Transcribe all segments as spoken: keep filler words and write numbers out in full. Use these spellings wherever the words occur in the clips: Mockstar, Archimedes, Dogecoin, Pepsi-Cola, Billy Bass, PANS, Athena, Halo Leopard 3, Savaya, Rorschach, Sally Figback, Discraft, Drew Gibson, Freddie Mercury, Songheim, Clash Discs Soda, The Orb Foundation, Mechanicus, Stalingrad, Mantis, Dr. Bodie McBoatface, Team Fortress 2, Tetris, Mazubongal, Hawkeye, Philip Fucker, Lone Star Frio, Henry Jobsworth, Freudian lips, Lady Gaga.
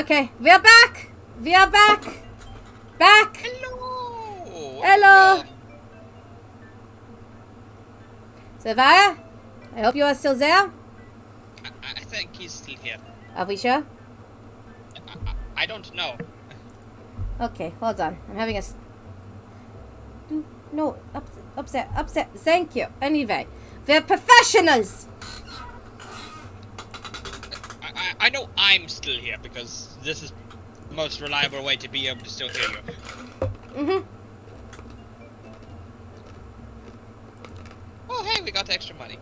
Okay, we are back. We are back. Back. Hello. Hello. Savaya, I hope you are still there. I, I think he's still here. Are we sure? I, I don't know. Okay, hold on. I'm having a... No, up, upset, upset. Thank you. Anyway, we're professionals. I, I, I know I'm still here because this is the most reliable way to be able to still hear you. Mm-hmm. Oh, hey, we got extra money.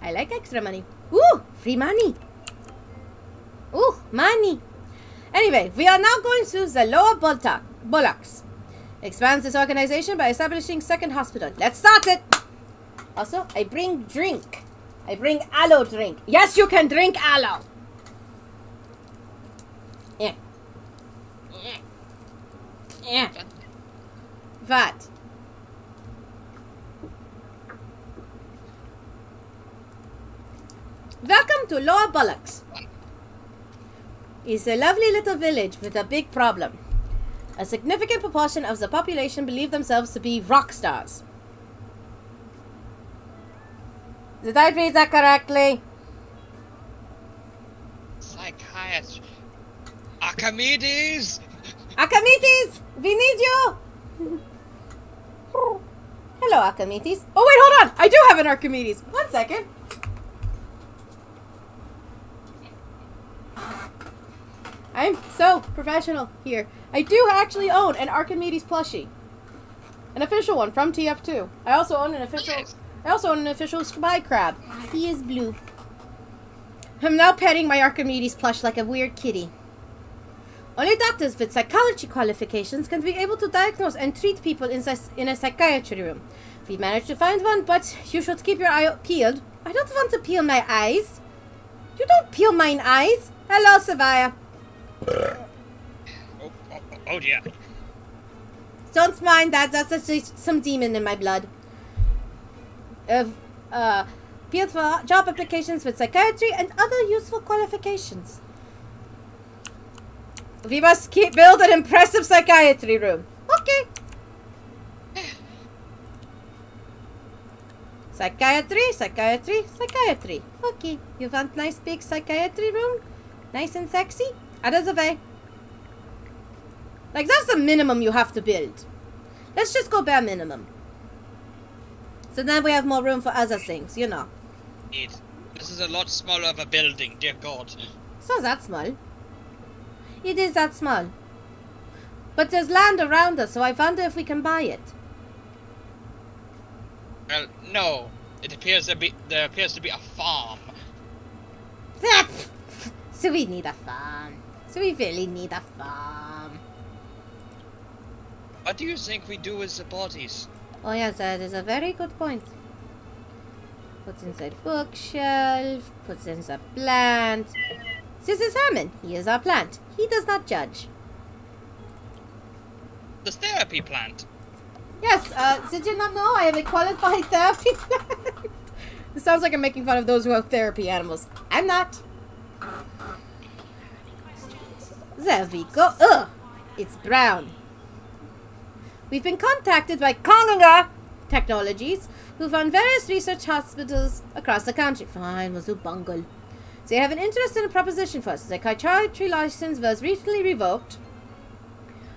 I like extra money. Ooh, free money. Ooh, money. Anyway, we are now going to the lower bullocks. Expands this organization by establishing second hospital. Let's start it. Also, I bring drink. I bring aloe drink. Yes, you can drink aloe. Yeah. Yeah. What? Welcome to Lower Bullocks. It's a lovely little village with a big problem. A significant proportion of the population believe themselves to be rock stars. Did I read that correctly? Psychiatrist. Archimedes! Archimedes! We need you! Hello, Archimedes. Oh, wait, hold on! I do have an Archimedes! One second. I'm so professional here. I do actually own an Archimedes plushie, an official one from T F two. I also own an official. Yes. I also own an official spy crab. He is blue. I'm now petting my Archimedes plush like a weird kitty. Only doctors with psychology qualifications can be able to diagnose and treat people in in a psychiatry room. We managed to find one, but you should keep your eye peeled. I don't want to peel my eyes. You don't peel mine eyes. Hello, Savaya. Oh, oh, oh dear. Don't mind that, that's actually some demon in my blood. Uh, uh, Peeled for job applications with psychiatry and other useful qualifications. We must keep build an impressive psychiatry room. Okay. Psychiatry, psychiatry, psychiatry. Okay. You want nice big psychiatry room? Nice and sexy? Out of the way. Like, that's the minimum you have to build. Let's just go bare minimum. So then we have more room for other things, you know. It, this is a lot smaller of a building, dear God. It's not that small. It is that small. But there's land around us, so I wonder if we can buy it. Well, no. It appears to be, there appears to be a farm. So we need a farm. So we really need a farm. What do you think we do with the bodies? Oh yeah, that is a very good point. Put inside bookshelf, puts in the plant. This is Herman. He is our plant. He does not judge. The therapy plant. Yes, uh, did you not know I have a qualified therapy plant? It sounds like I'm making fun of those who have therapy animals. I'm not. There we go. Ugh, it's brown. We've been contacted by Konganga Technologies, who run various research hospitals across the country. Fine, Mazubongal. They have an interest in a proposition for us. The psychiatry license was recently revoked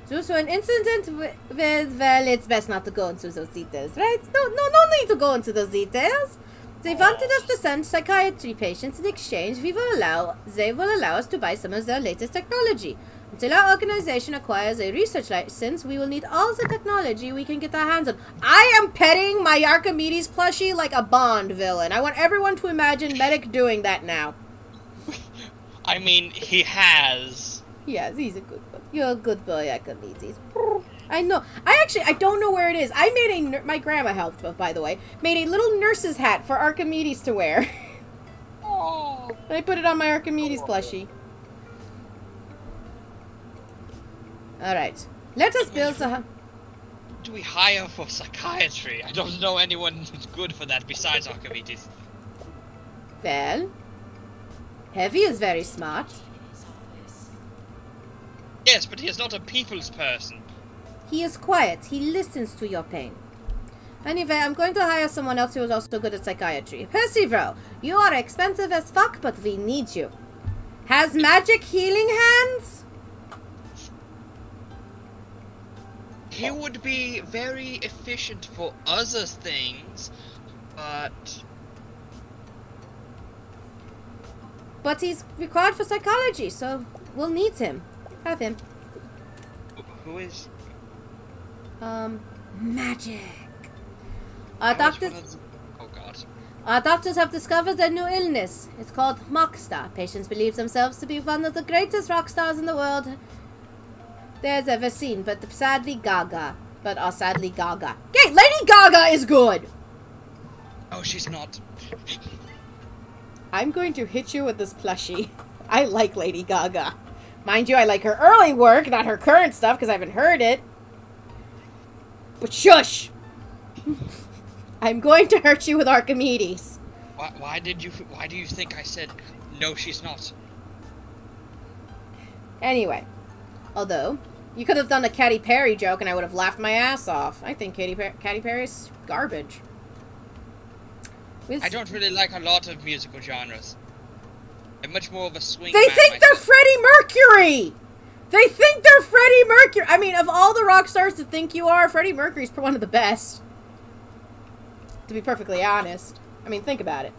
due to an incident with, with well, it's best not to go into those details, right? No, no, no need to go into those details. They wanted us to send psychiatry patients in exchange. We will allow, they will allow us to buy some of their latest technology. Until our organization acquires a research license, we will need all the technology we can get our hands on. I am petting my Archimedes plushie like a Bond villain. I want everyone to imagine Medic doing that now. I mean, he has. Yes, he's a good boy. You're a good boy, Archimedes. I know. I actually, I don't know where it is. I made a, my grandma helped, by the way, made a little nurse's hat for Archimedes to wear. Oh. I put it on my Archimedes plushie. Alright. Let us build a... Do we hire for psychiatry? I don't know anyone who's good for that besides Archimedes. Well, Heavy is very smart. Yes, but he is not a people's person. He is quiet. He listens to your pain. Anyway, I'm going to hire someone else who is also good at psychiatry. Percival, you are expensive as fuck, but we need you. Has magic healing hands? He would be very efficient for other things, but... But he's required for psychology, so we'll need him. Have him. Who is? Um, magic. Our doctors, the... oh God. Our doctors have discovered a new illness. It's called Mockstar. Patients believe themselves to be one of the greatest rock stars in the world there's ever seen, but sadly Gaga. But are sadly Gaga. Okay, Lady Gaga is good! Oh, she's not. I'm going to hit you with this plushie. I like Lady Gaga. Mind you, I like her early work, not her current stuff, because I haven't heard it. But shush! I'm going to hurt you with Archimedes. Why, why did you? Why do you think I said no? She's not. Anyway, although you could have done a Katy Perry joke and I would have laughed my ass off. I think Katy per Katy Perry's garbage. With I don't really like a lot of musical genres. I'm much more of a swing. They think they're Freddie Mercury. They think they're Freddie Mercury. I mean, of all the rock stars to think you are, Freddie Mercury's one of the best. To be perfectly honest. I mean, think about it.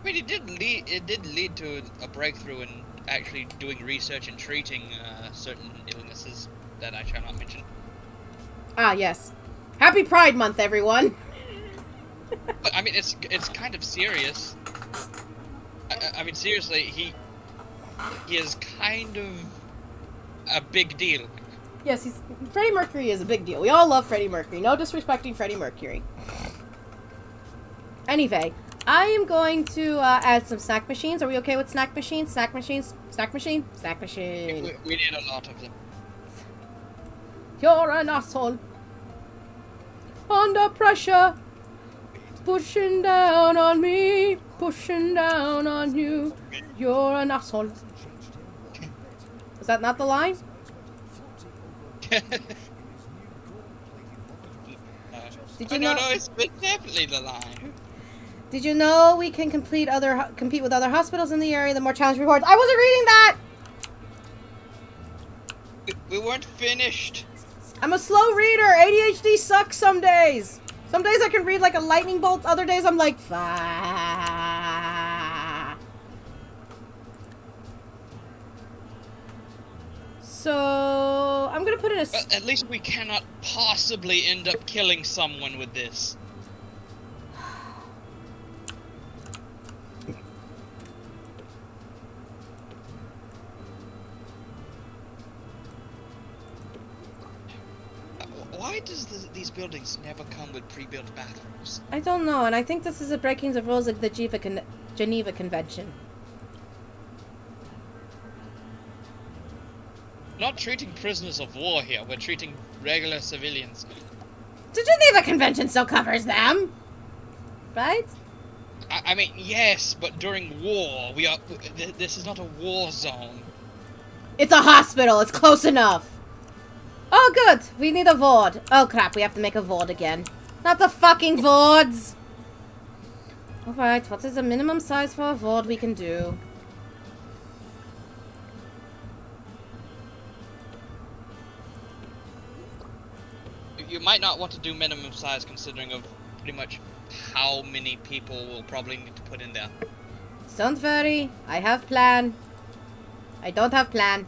I mean, it did lead, it did lead to a breakthrough in actually doing research and treating uh, certain illnesses that I shall not mention. Ah, yes. Happy Pride Month, everyone! But, I mean, it's it's kind of serious. I, I mean, seriously, he, he is kind of a big deal. Yes, he's, Freddie Mercury is a big deal. We all love Freddie Mercury. No disrespecting Freddie Mercury. Anyway, I am going to uh, add some snack machines. Are we okay with snack machines? Snack machines? Snack machine? Snack machine. We, we need a lot of them. You're an asshole. Under pressure. Pushing down on me. Pushing down on you. You're an asshole. Is that not the line? Did you know? No, it's definitely the line. Did you know we can complete other compete with other hospitals in the area? The more challenge rewards. I wasn't reading that. We, we weren't finished. I'm a slow reader. A D H D sucks some days. Some days I can read like a lightning bolt. Other days I'm like, fuck. So. I'm gonna put in a. But at least we cannot possibly end up killing someone with this. Why does this, these buildings never come with pre-built bathrooms? I don't know, and I think this is a breaking of rules of the Geneva, Con Geneva Convention. Not treating prisoners of war here, we're treating regular civilians. The Geneva Convention still covers them, right? I, I mean, yes, but during war, we are. Th this is not a war zone. It's a hospital, it's close enough. Oh, good, we need a ward. Oh, crap, we have to make a ward again. Not the fucking wards! Alright, what is the minimum size for a ward we can do? You might not want to do minimum size considering of pretty much how many people will probably need to put in there. Don't worry, I have plan. I don't have plan.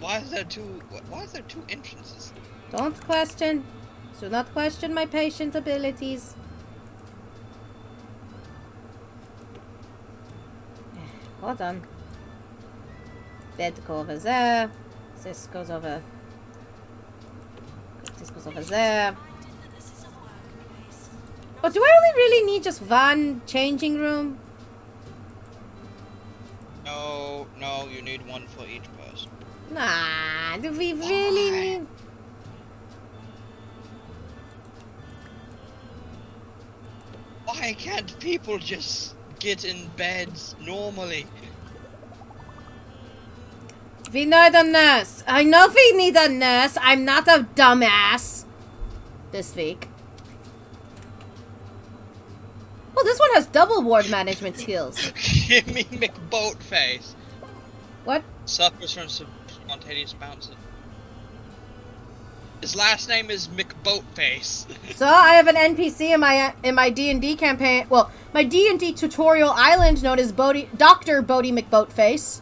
Why is there two? Why is there two entrances? Don't question. Do not question my patient's abilities. Hold on. That goes over there. This goes over. This goes over there. Oh, do I only really need just one changing room? No, no, you need one for each person. Nah, do we really need... Why can't people just get in beds normally? We need a nurse. I know we need a nurse. I'm not a dumbass. This week. Well, this one has double ward management skills. Jimmy McBoatface. What? Suffers from spontaneous bouncing. His last name is McBoatface. So I have an N P C in my in my D and D campaign. Well, my D and D tutorial island known as Bodie, Doctor Bodie McBoatface.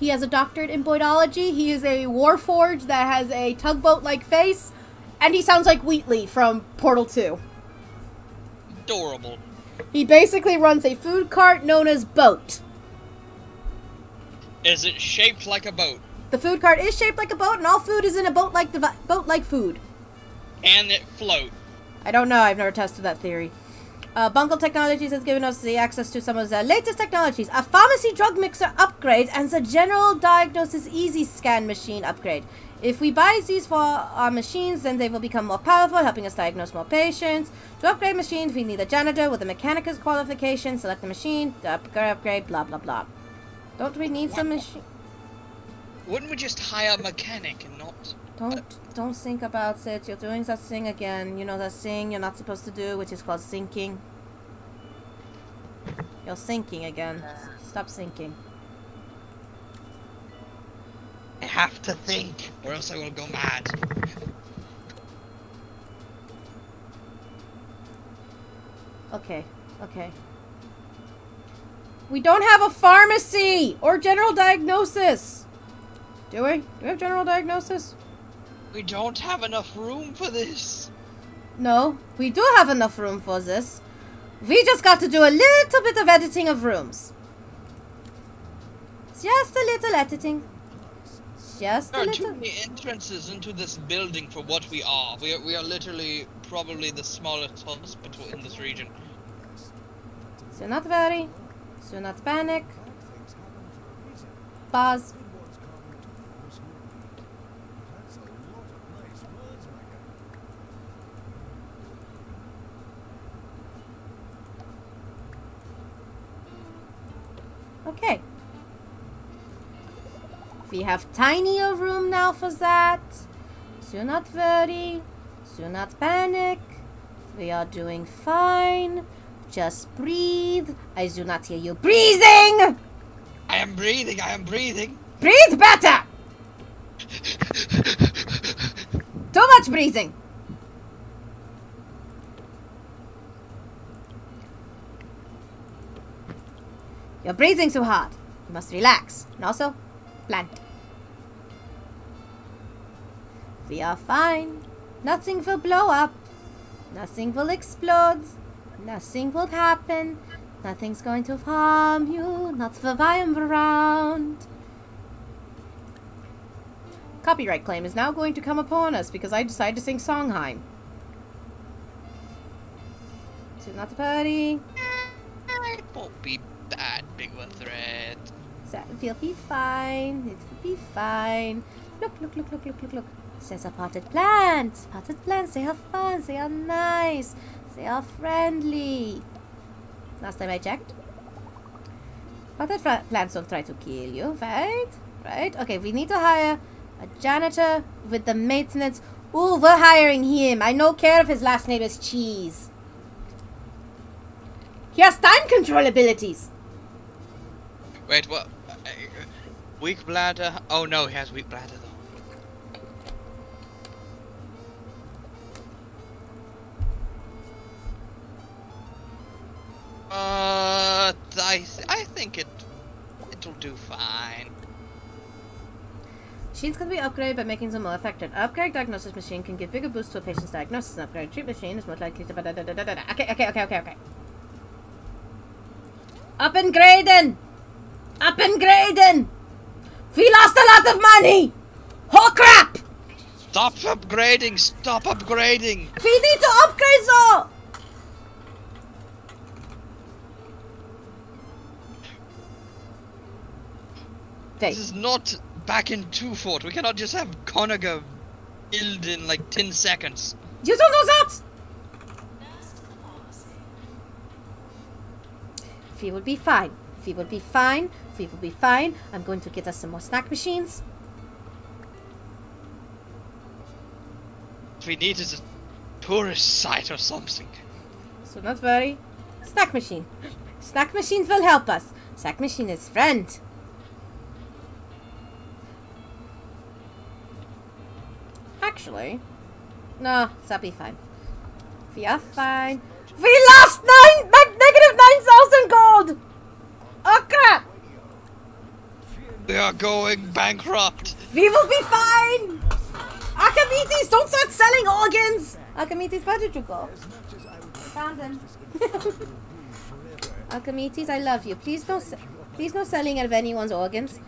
He has a doctorate in Boydology. He is a warforged that has a tugboat-like face. And he sounds like Wheatley from Portal two. Adorable. He basically runs a food cart known as Boat. Is it shaped like a boat? The food cart is shaped like a boat, and all food is in a boat-like boat-like food. And it floats. I don't know. I've never tested that theory. Uh, Bungle Technologies has given us the access to some of the latest technologies. A pharmacy drug mixer upgrade and the general diagnosis easy scan machine upgrade. If we buy these for our machines, then they will become more powerful, helping us diagnose more patients. To upgrade machines, we need a janitor with a Mechanicus qualification. Select the machine, upgrade, upgrade, blah, blah, blah. Don't we need what? some machine? Wouldn't we just hire a mechanic and not... Don't, don't think about it. You're doing that thing again. You know that thing you're not supposed to do, which is called sinking. You're sinking again. Stop sinking. I have to think, or else I will go mad. Okay, okay. We don't have a pharmacy or general diagnosis. Do we? Do we have general diagnosis? We don't have enough room for this. No, we do have enough room for this. We just got to do a little bit of editing of rooms. Just a little editing. Just there a little. There are too many entrances into this building for what we are. We are, we are literally probably the smallest hospital in this region. So not worry. So not panic. Pause. Okay. We have tinier room now for that. Do not worry. Do not panic. We are doing fine. Just breathe. I do not hear you breathing! I am breathing, I am breathing. Breathe better! Too much breathing. You're breathing too hard. You must relax. And also, plant. We are fine. Nothing will blow up. Nothing will explode. Nothing will happen. Nothing's going to harm you. Not if I am around. Copyright claim is now going to come upon us because I decided to sing Songheim. Is it not the party? It won't be bad, big one threat. That will be fine. It will be fine. Look, look, look, look, look, look, look. It says a potted plant. Potted plants, they are fun. They are nice. They are friendly. Last time I checked. Potted plants don't try to kill you, right? Right? Okay, we need to hire a janitor with the maintenance. Ooh, we're hiring him. I don't care if his last name is Cheese. He has time control abilities. Wait, what? Weak bladder? Oh no, he has weak bladder though. Uh, I th I think it it'll do fine. Machines can be upgraded by making them more effective. An upgrade diagnosis machine can give bigger boost to a patient's diagnosis. An upgrade treat machine is more likely to. Da da da da da. Okay, okay, okay, okay, okay. Up and grading! Up and grading! We lost a lot of money! Oh crap! Stop upgrading! Stop upgrading! We need to upgrade though! This is not back in Two Fort. We cannot just have Konganga killed in like ten seconds. You don't know that! We will be fine. We will be fine. We will be fine. I'm going to get us some more snack machines. What we need is a tourist site or something. So not very. Snack machine. Snack machines will help us. Snack machine is friend. Actually, no, that'll be fine. We are fine. We lost nine, negative nine thousand gold. Oh crap! They are going bankrupt. We will be fine. Archimedes, don't start selling organs. Archimedes, where did you go? Found him. Archimedes, I love you. Please don't, please no selling of anyone's organs.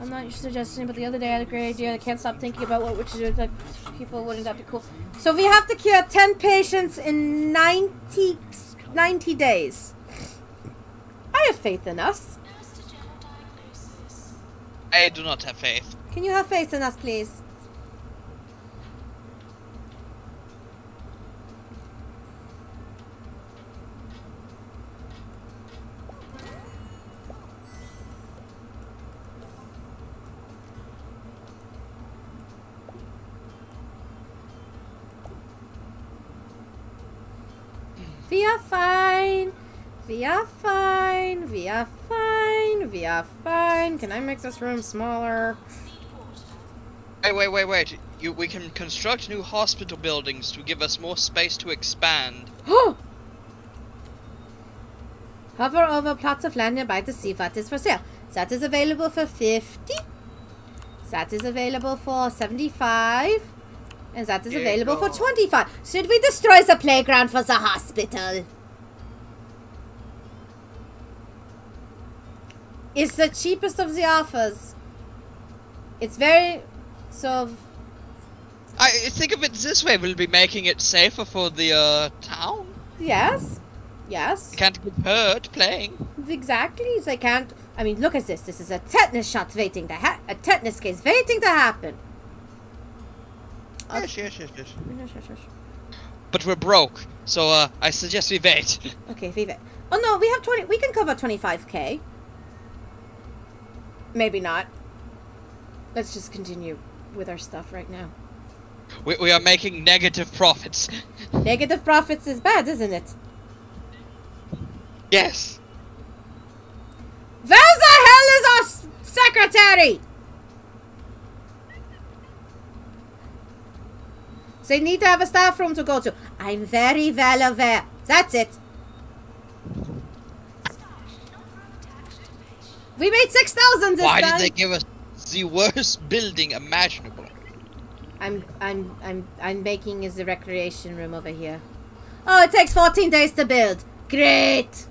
I'm not suggesting, but the other day I had a great idea. I can't stop thinking about what, which is like, people wouldn't that be cool. So we have to cure ten patients in ninety, ninety days. I have faith in us. I do not have faith. Can you have faith in us, please? We are fine. We are fine. We are fine. We are fine. Can I make this room smaller? Hey, wait, wait, wait. You, we can construct new hospital buildings to give us more space to expand. Hover over plots of land nearby to see what is for sale. That is available for fifty. That is available for seventy-five. And that is available for twenty-five. Should we destroy the playground for the hospital? It's the cheapest of the offers. It's very... so... I think of it this way. We'll be making it safer for the uh, town. Yes. Yes. They can't get hurt playing. Exactly. They can't... I mean, look at this. This is a tetanus shot waiting to ha- a tetanus case waiting to happen. Yes, yes, yes, yes. Yes, yes, yes. But we're broke, so uh, I suggest we wait. Okay, we wait. Oh no, we have twenty. We can cover twenty-five k. Maybe not. Let's just continue with our stuff right now. We we are making negative profits. Negative profits is bad, isn't it? Yes. Where the hell is our secretary? They need to have a staff room to go to. I'm very well aware. That's it. We made six thousand this time. Why did they give us the worst building imaginable? I'm, I'm, I'm, I'm making is the recreation room over here. Oh, it takes fourteen days to build. Great.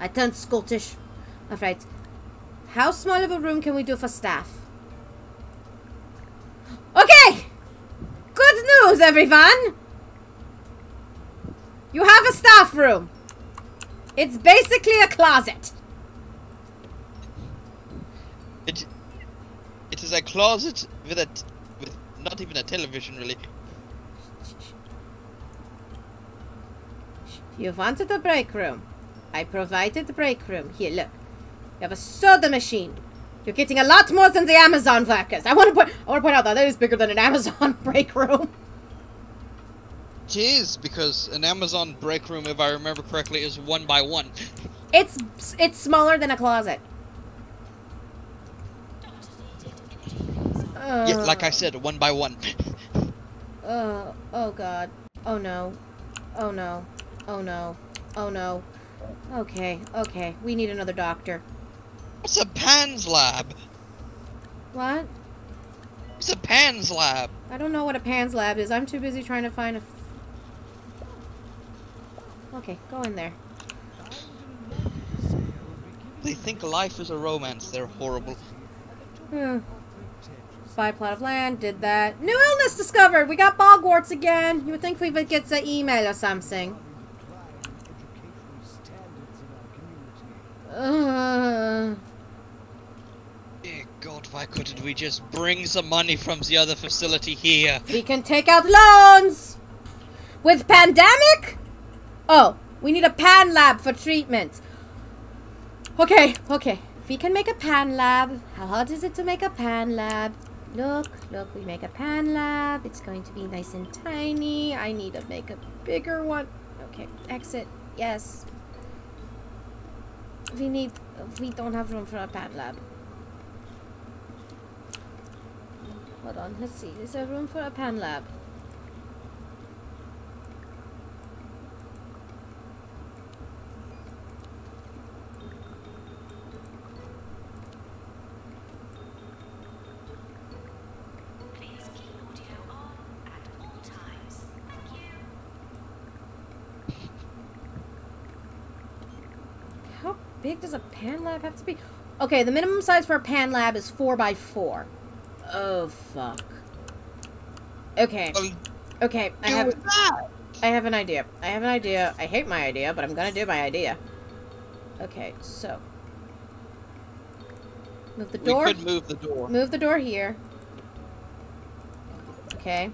I turned Scottish. All right. How small of a room can we do for staff? Okay. Good news, everyone! You have a staff room. It's basically a closet. It, it is a closet with a, t with not even a television, really. You wanted a break room. I provided the break room. Here, look. You have a soda machine. You're getting a lot more than the Amazon workers. I want to point. I want to point out that that is bigger than an Amazon break room. Jeez, because an Amazon break room, if I remember correctly, is one by one. It's it's smaller than a closet. Uh, yeah, like I said, one by one. Oh, uh, oh God! Oh no! Oh no! Oh no! Oh no! Okay, okay. We need another doctor. What's a PANS lab? What? What's a PANS lab? I don't know what a PANS lab is. I'm too busy trying to find a... F okay, go in there. They think life is a romance. They're horrible. Hmm. Buy plot of land. Did that. New illness discovered. We got bogworts again. You would think we would get the email or something. Uh... God, why couldn't we just bring some money from the other facility here? We can take out loans! With pandemic? Oh, we need a pan lab for treatment. Okay, okay. If we can make a pan lab, how hard is it to make a pan lab? Look, look, we make a pan lab. It's going to be nice and tiny. I need to make a bigger one. Okay, exit. Yes. We need... We don't have room for a pan lab. Hold on, let's see. Is there room for a pan lab? Big does a pan lab have to be? Okay, the minimum size for a pan lab is four by four. Oh fuck. Okay. Um, okay, I have that. I have an idea. I have an idea. I hate my idea, but I'm gonna do my idea. Okay, so move the door. We could move the door. Move the door here. Okay.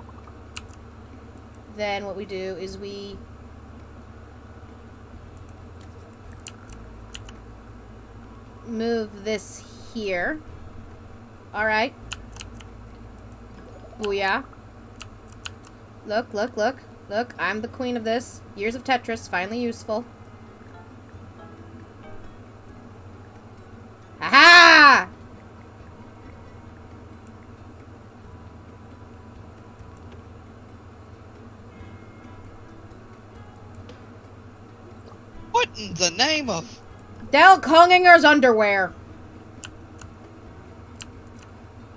Then what we do is we. Move this here. Alright. Booyah. Look, look, look. Look, I'm the queen of this. Years of Tetris, finally useful. Aha! What in the name of... Del Konginger's underwear.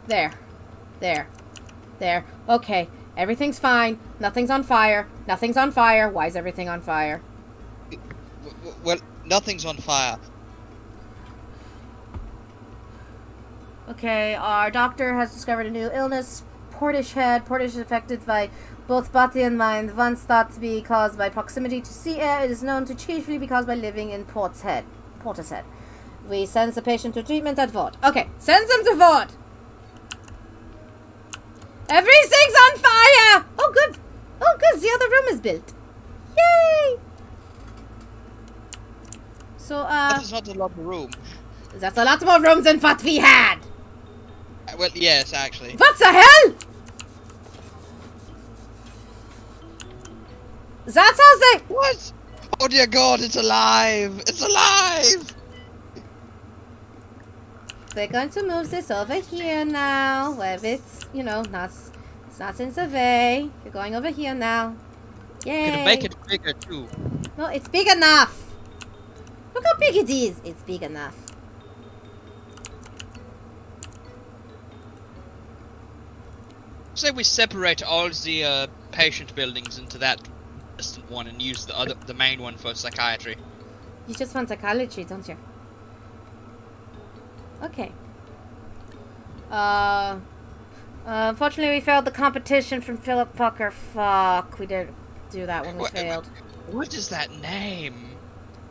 There. There. There. Okay. Everything's fine. Nothing's on fire. Nothing's on fire. Why is everything on fire? Well, nothing's on fire. Okay, our doctor has discovered a new illness. Portishead. Portishead is affected by... both body and mind, once thought to be caused by proximity to sea air, it is known to chiefly be caused by living in Portishead. Portishead. We send the patient to treatment at Vault. Okay, send them to Vault! Everything's on fire! Oh, good. Oh, good, the other room is built. Yay! So, uh... That is not a lot of room. That's a lot more room than what we had! Uh, well, yes, actually. What the hell?! That's how they- What? Oh dear god, it's alive! It's alive! They're going to move this over here now, where it's, you know, not, it's not in the way. You're going over here now. Yay! You're gonna make it bigger too. No, it's big enough! Look how big it is! It's big enough. Say we separate all the uh, patient buildings into that one and use the other, the main one for psychiatry. You just want psychology, don't you? Okay. Uh, uh unfortunately, we failed the competition from Philip Fucker. Fuck, we didn't do that one. We what, failed. What is that name?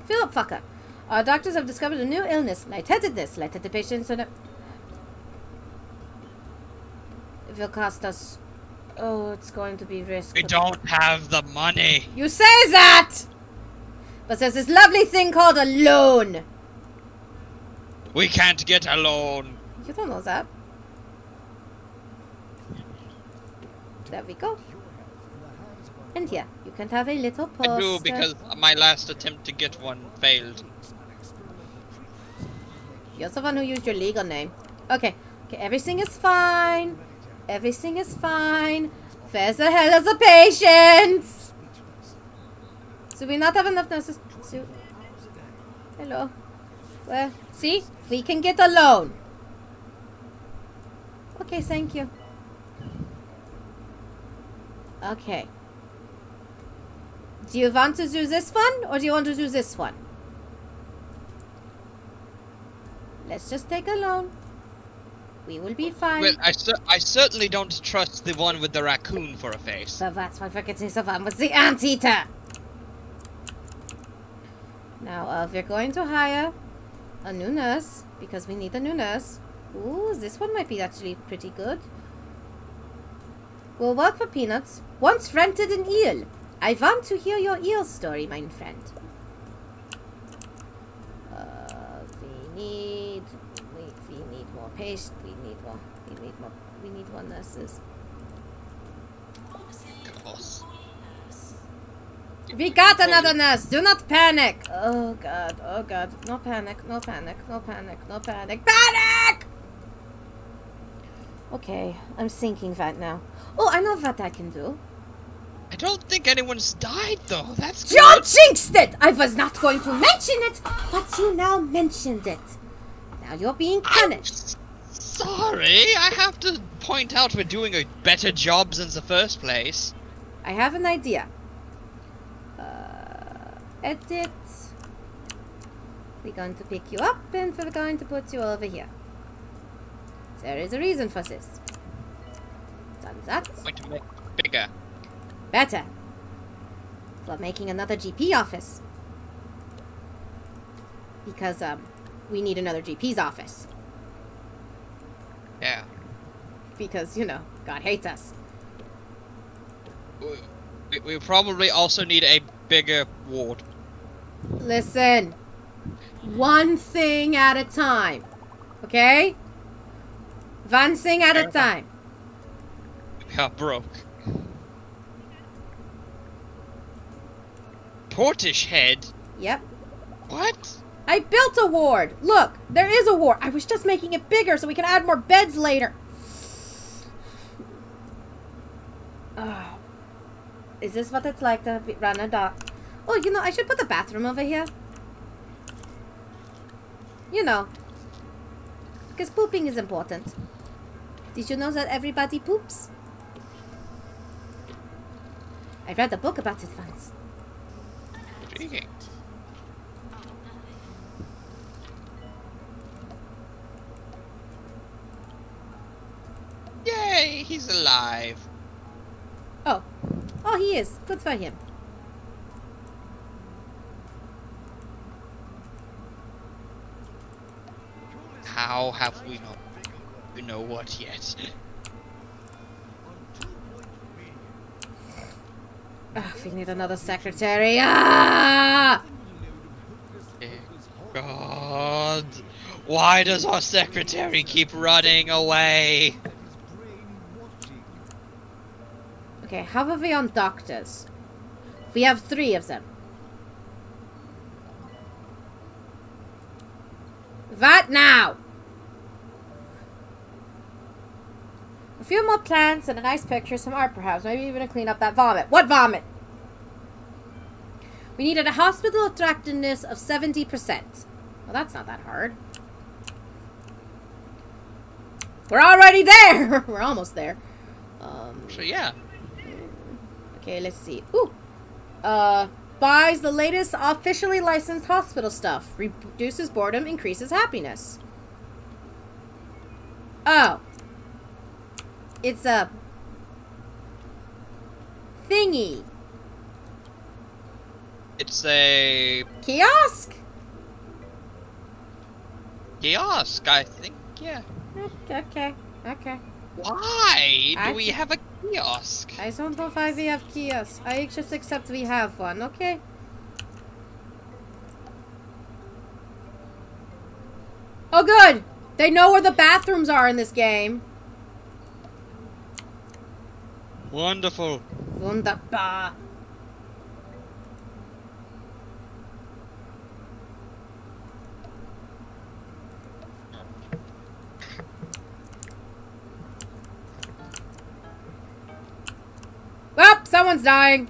Philip Fucker. Our doctors have discovered a new illness, lightheadedness. Lightheaded patients and it will cost us. Oh, it's going to be risky. We don't have the money. You say that! But there's this lovely thing called a loan. We can't get a loan. You don't know that. There we go. And here, you can have a little poster. I do, because my last attempt to get one failed. You're the one who used your legal name. Okay, okay, everything is fine. Everything is fine. Where the hell is the patients? Do we not have enough nurses? Do... Hello. Well, see? We can get a loan. Okay, thank you. Okay. Do you want to do this one? Or do you want to do this one? Let's just take a loan. We will be fine. Well, I, cer I certainly don't trust the one with the raccoon for a face. So that's why I forget the one with the anteater. Now, uh, we're going to hire a new nurse, because we need a new nurse. Ooh, this one might be actually pretty good. We'll work for peanuts. Once rented an eel. I want to hear your eel story, my friend. Uh, we need we, we need more patients. We need more. We need more. We need more nurses. We got another nurse. Do not panic. Oh god. Oh god. No panic. No panic. No panic. No panic. Panic. Okay, I'm thinking right now. Oh, I know what I can do. I don't think anyone's died, though. That's you jinxed it! I was not going to mention it, but you now mentioned it. Now you're being punished. I'm sorry, I have to point out we're doing a better job since the first place. I have an idea. Uh, edit. We're going to pick you up, and we're going to put you over here. There is a reason for this. Done that. I'm going to make it bigger. Better. For making another G P office. Because um, we need another G P's office. Yeah. Because, you know, God hates us. We, we probably also need a bigger ward. Listen. One thing at a time. Okay? One thing at a time. We are broke. Portishead? Yep. What? I built a ward. Look, there is a ward. I was just making it bigger so we can add more beds later. Oh. Is this what it's like to run a doc? Oh, you know, I should put the bathroom over here. You know. Because pooping is important. Did you know that everybody poops? I read a book about it once. Okay. Yay! He's alive. Oh. Oh, he is. Good for him. How have we not... You know what yet? Oh, we need another secretary. Ah! God, why does our secretary keep running away? Okay, how are we on doctors? We have three of them. What now? A few more plants and a nice picture, some art perhaps, maybe even to clean up that vomit. What vomit? We needed a hospital attractiveness of seventy percent. Well, that's not that hard. We're already there! We're almost there. Um, so, yeah. Okay, let's see. Ooh! Uh, buys the latest officially licensed hospital stuff. Reduces boredom, increases happiness. Oh. It's a thingy. It's a kiosk. Kiosk, I think. Yeah. Okay. Okay. Why do I we have a kiosk? I don't know why we have kiosks. I just accept we have one. Okay. Oh, good. They know where the bathrooms are in this game. Wonderful. Wunderbar. Well, someone's dying.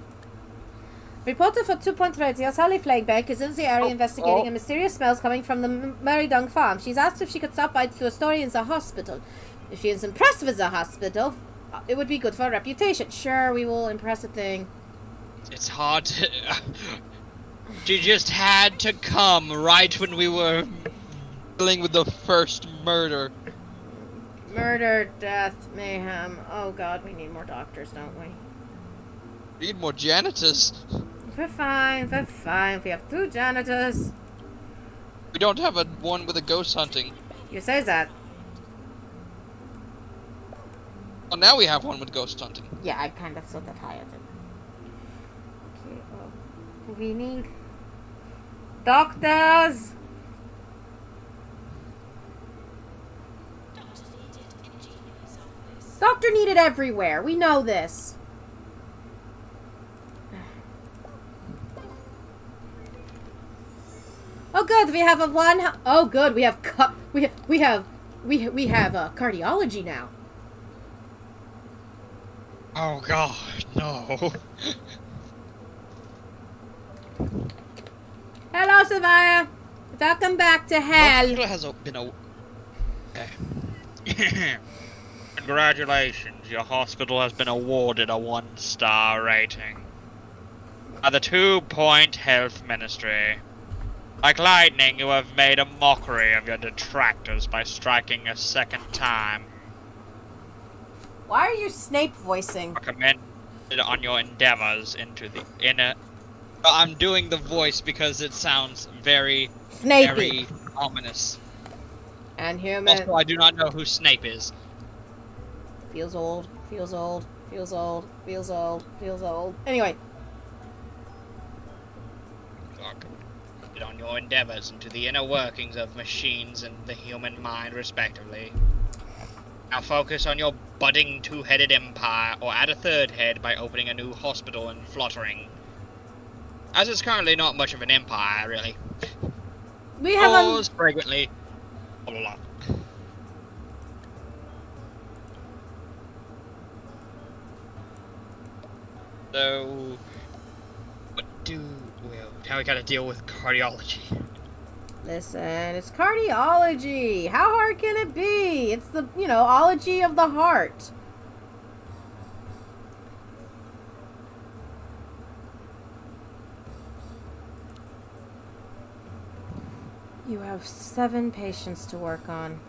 Reporter for Two Point Radio, Sally Figback, is in the area oh, investigating oh. a mysterious smells coming from the Marydong farm. She's asked if she could stop by to a story in the hospital. If she is impressed with the hospital, it would be good for a reputation. Sure, we will impress a thing. It's hard to... She just had to come right when we were dealing with the first murder. Murder, death, mayhem. Oh god, we need more doctors, don't we? We need more janitors. We're fine, we're fine. We have two janitors. We don't have a one with a ghost hunting. You say that. Well, now we have one with ghost hunting. Yeah, I kind of sort of hired him. Okay, well, we need doctors. doctor needed everywhere. We know this. Oh, good. We have a one. Oh, good. We have cu we have we have we we have uh, cardiology now. Oh God, no. Hello, Savaya. Welcome back to hell. Hospital has been a... Okay. Congratulations, your hospital has been awarded a one-star rating by the Two Point Health Ministry. Like lightning, you have made a mockery of your detractors by striking a second time. Why are you Snape voicing? Recommended on your endeavors into the inner... I'm doing the voice because it sounds very, Snapey. very ominous. And human. Also, I do not know who Snape is. Feels old, feels old, feels old, feels old, feels old. Anyway. On your endeavors into the inner workings of machines and the human mind, respectively. Now focus on your budding two-headed empire, or add a third head by opening a new hospital and fluttering. As it's currently not much of an empire, really. We have Pause a... fragrantly. Blah, blah, blah. So... What do... Well, now we gotta deal with cardiology. Listen, it's cardiology! How hard can it be? It's the, you know, ology of the heart. You have seven patients to work on.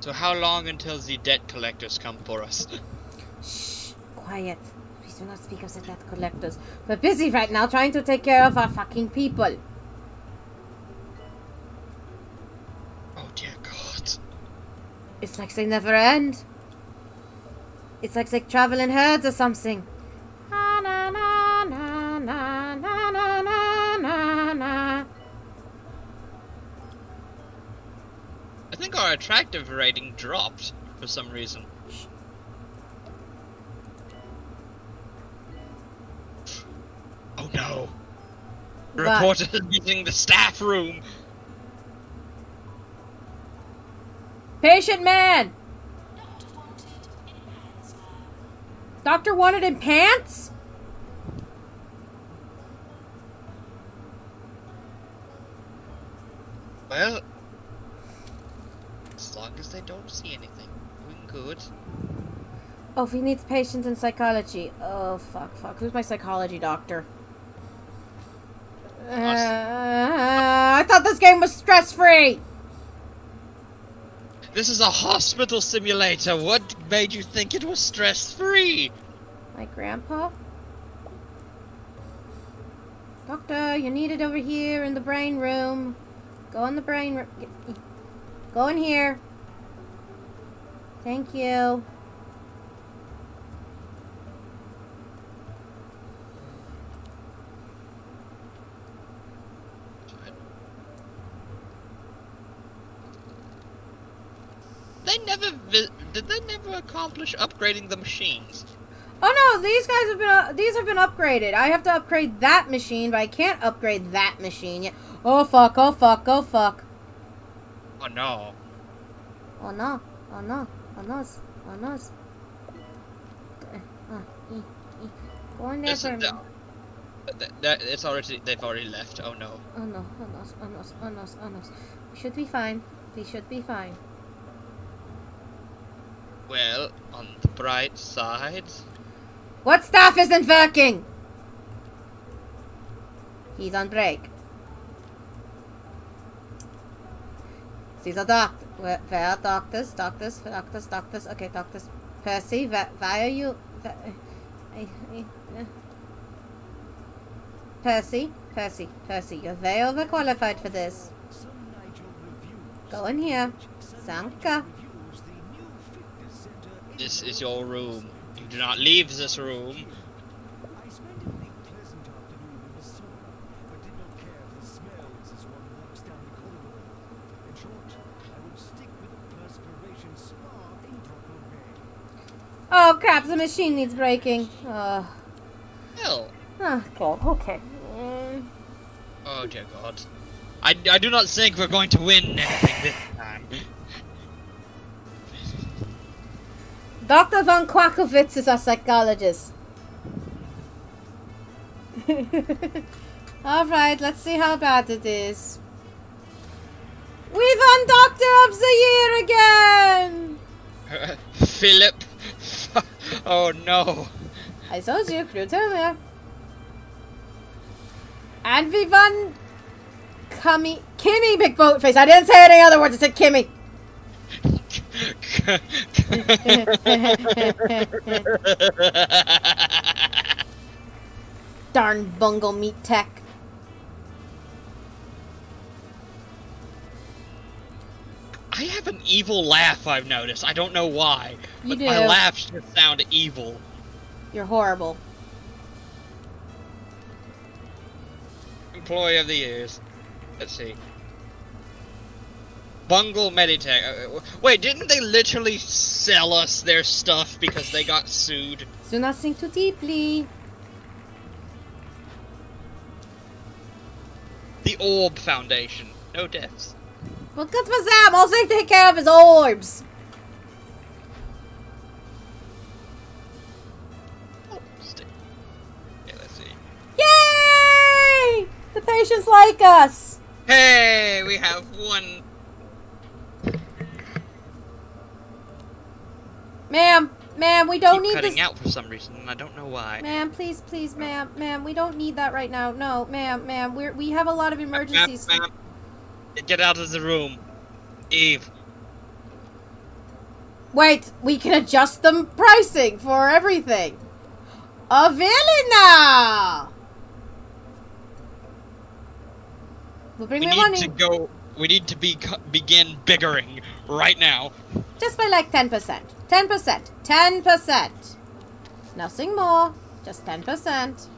So how long until the debt collectors come for us? Shh, quiet. Please do not speak of the debt collectors. We're busy right now trying to take care of our fucking people. Oh dear God. It's like they never end. It's like they travel in herds or something. Na na na na na na na na na. I think our attractive rating dropped for some reason. Oh no! The reporter is using the staff room! Patient man! Doctor wanted in pants? Well... As long as they don't see anything, we're good. Oh, he needs patients in psychology. Oh, fuck, fuck. Who's my psychology doctor? Uh, I thought this game was stress-free! This is a hospital simulator. What made you think it was stress-free? My grandpa? Doctor, you're needed over here in the brain room. Go in the brain room. Go in here. Thank you. They never vi did. They never accomplish upgrading the machines. Oh no, these guys have been. Uh, these have been upgraded. I have to upgrade that machine, but I can't upgrade that machine yet. Oh fuck! Oh fuck! Oh fuck! Oh no! Oh no! Oh no! Oh no! Oh no! Go in there for me. It's already. They've already left. Oh no! Oh no! Oh no! Oh no! Oh no! Oh no! We should be fine. We should be fine. Well, on the bright side... What staff isn't working? He's on break. These are doctors. Where, where doctors? Doctors? Doctors? Doctors? Okay, doctors. Percy, where, why are you... Where, I, I, uh. Percy? Percy? Percy, you're way overqualified for this. Go in here. Sanka. This is your room. You do not leave this room. I spent a pleasant afternoon in the sun, but did not care for the smells as one walks down the corridor. In short, I would stick with a perspiration spa in proper way. Oh crap, the machine needs breaking. Uh. Hell. Oh god, okay. Mm. Oh dear god. I, I do not think we're going to win anything this time. Doctor von Quackovitz is our psychologist. Alright, let's see how bad it is. We won Doctor of the Year again! Uh, Philip? Oh no. I told you, clued earlier. And we won... Kimmy McBoatface. I didn't say any other words, I said Kimmy. Darn Bungle Meditech. I have an evil laugh, I've noticed. I don't know why. You but do. My laughs just sound evil. You're horrible. Employee of the Years. Let's see. Bungle Meditech. Wait, didn't they literally sell us their stuff because they got sued? Do not sink too deeply. The Orb Foundation. No deaths. Well, good for them. All they take care of is orbs. Oh, stick. Yeah, let's see. Yay! The patients like us. Hey, we have one. Ma'am, ma'am, we don't need this. Cutting out for some reason, and I don't know why. Ma'am, please, please, ma'am, ma'am, we don't need that right now. No, ma'am, ma'am, we we have a lot of emergencies. Ma'am, ma'am. Get out of the room, Eve. Wait, we can adjust the pricing for everything. Avelina. We'll bring we me need money. to go. We need to be begin biggering right now. Just by like ten percent. ten percent. ten percent. Nothing more. Just ten percent.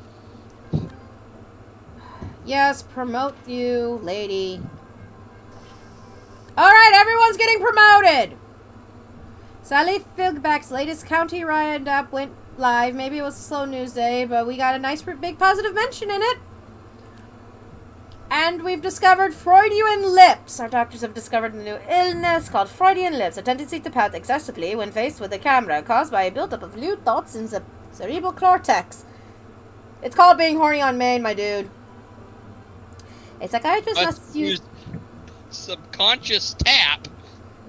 Yes, promote you, lady. Alright, everyone's getting promoted! Sally Figback's latest county roundup went live. Maybe it was a slow news day, but we got a nice big positive mention in it. And we've discovered Freudian lips. Our doctors have discovered a new illness called Freudian lips, a tendency to pout excessively when faced with a camera, caused by a buildup of lewd thoughts in the cerebral cortex. It's called being horny on main, my dude. A psychiatrist Let's must use subconscious tap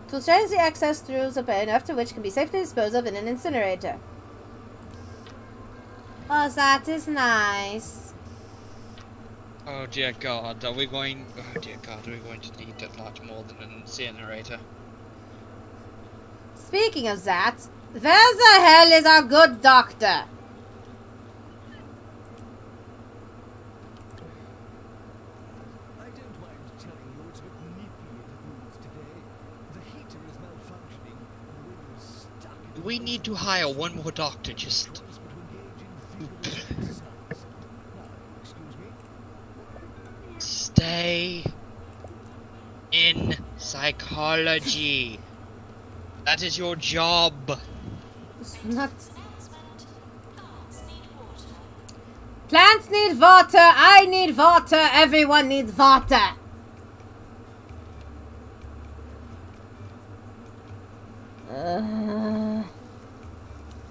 to change the excess through the pain, after which can be safely disposed of in an incinerator. Oh, that is nice. Oh dear god, are we going... Oh dear god, are we going to need that much more than an incinerator? Speaking of that, where the hell is our good doctor? I don't mind telling you it's a bit nippy in the rooms today. The heater is malfunctioning and we're stuck. We need to hire one more doctor, just... Stay in psychology. That is your job. It's not. Plants need water. I need water. Everyone needs water. Uh...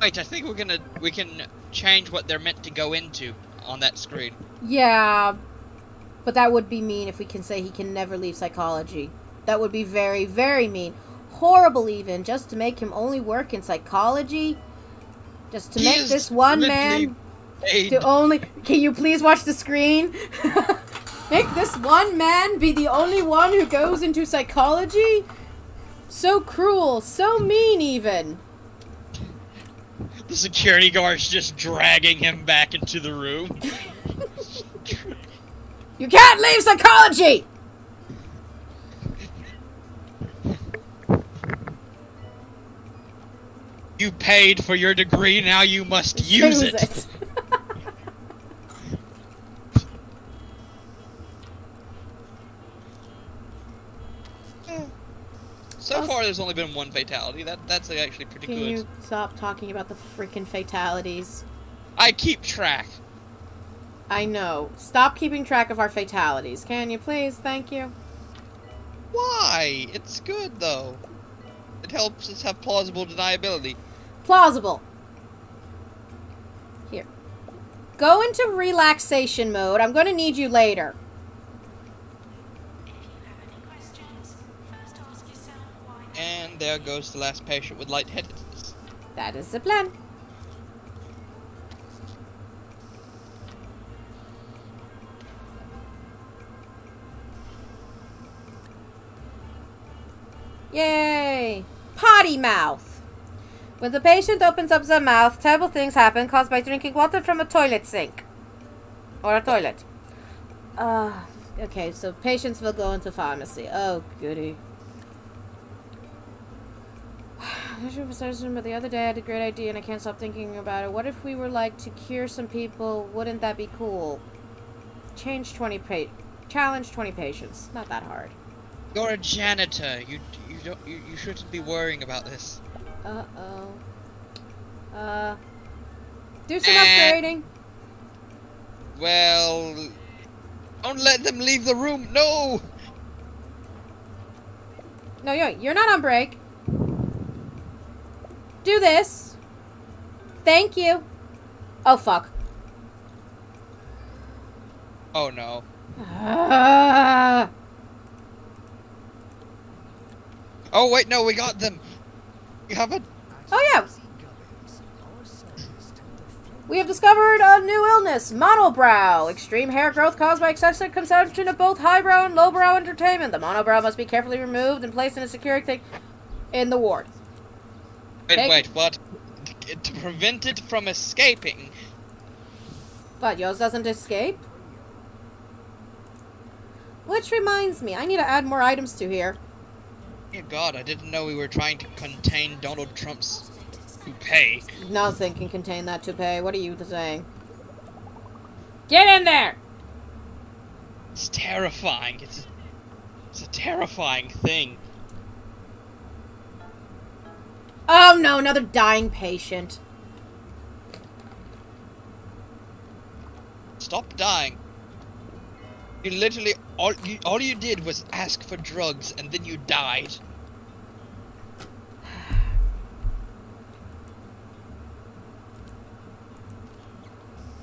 Wait, I think we're gonna we can change what they're meant to go into on that screen. Yeah. But that would be mean if we can say he can never leave psychology. That would be very, very mean. Horrible even, just to make him only work in psychology. Just to he make this one man paid. to only... Can you please watch the screen? Make this one man be the only one who goes into psychology? So cruel, so mean even. The security guard's just dragging him back into the room. You can't leave psychology! You paid for your degree, now you must use, use it. it. So So far, there's only been one fatality. That that's actually pretty good. Can you stop talking about the freaking fatalities? I keep track. I know. Stop keeping track of our fatalities. Can you please? Thank you. Why? It's good, though. It helps us have plausible deniability. Plausible. Here. Go into relaxation mode. I'm going to need you later. And there goes the last patient with lightheadedness. That is the plan. Yay! Potty mouth! When the patient opens up their mouth, terrible things happen caused by drinking water from a toilet sink. Or a toilet. Uh, okay, so patients will go into pharmacy. Oh, goody. But the other day I had a great idea and I can't stop thinking about it. What if we were like to cure some people? Wouldn't that be cool? Change twenty pa challenge twenty patients. Not that hard. You're a janitor. You you don't you, you shouldn't be worrying about this. Uh oh. Uh. Do some uh, upgrading. Well, don't let them leave the room. No. No, you're you're not on break. Do this. Thank you. Oh, fuck. Oh, no. Uh. Oh, wait, no, we got them. We have a... Oh, yeah. We have discovered a new illness, monobrow. Extreme hair growth caused by excessive consumption of both highbrow and lowbrow entertainment. The monobrow must be carefully removed and placed in a secure thing in the ward. Wait, Take wait, what? To prevent it from escaping. But yours doesn't escape? Which reminds me, I need to add more items to here. Dear God, I didn't know we were trying to contain Donald Trump's toupee. Nothing can contain that toupee. What are you saying? Get in there! It's terrifying. It's a, it's a terrifying thing. Oh no, another dying patient. Stop dying. You literally, all you, all you did was ask for drugs and then you died.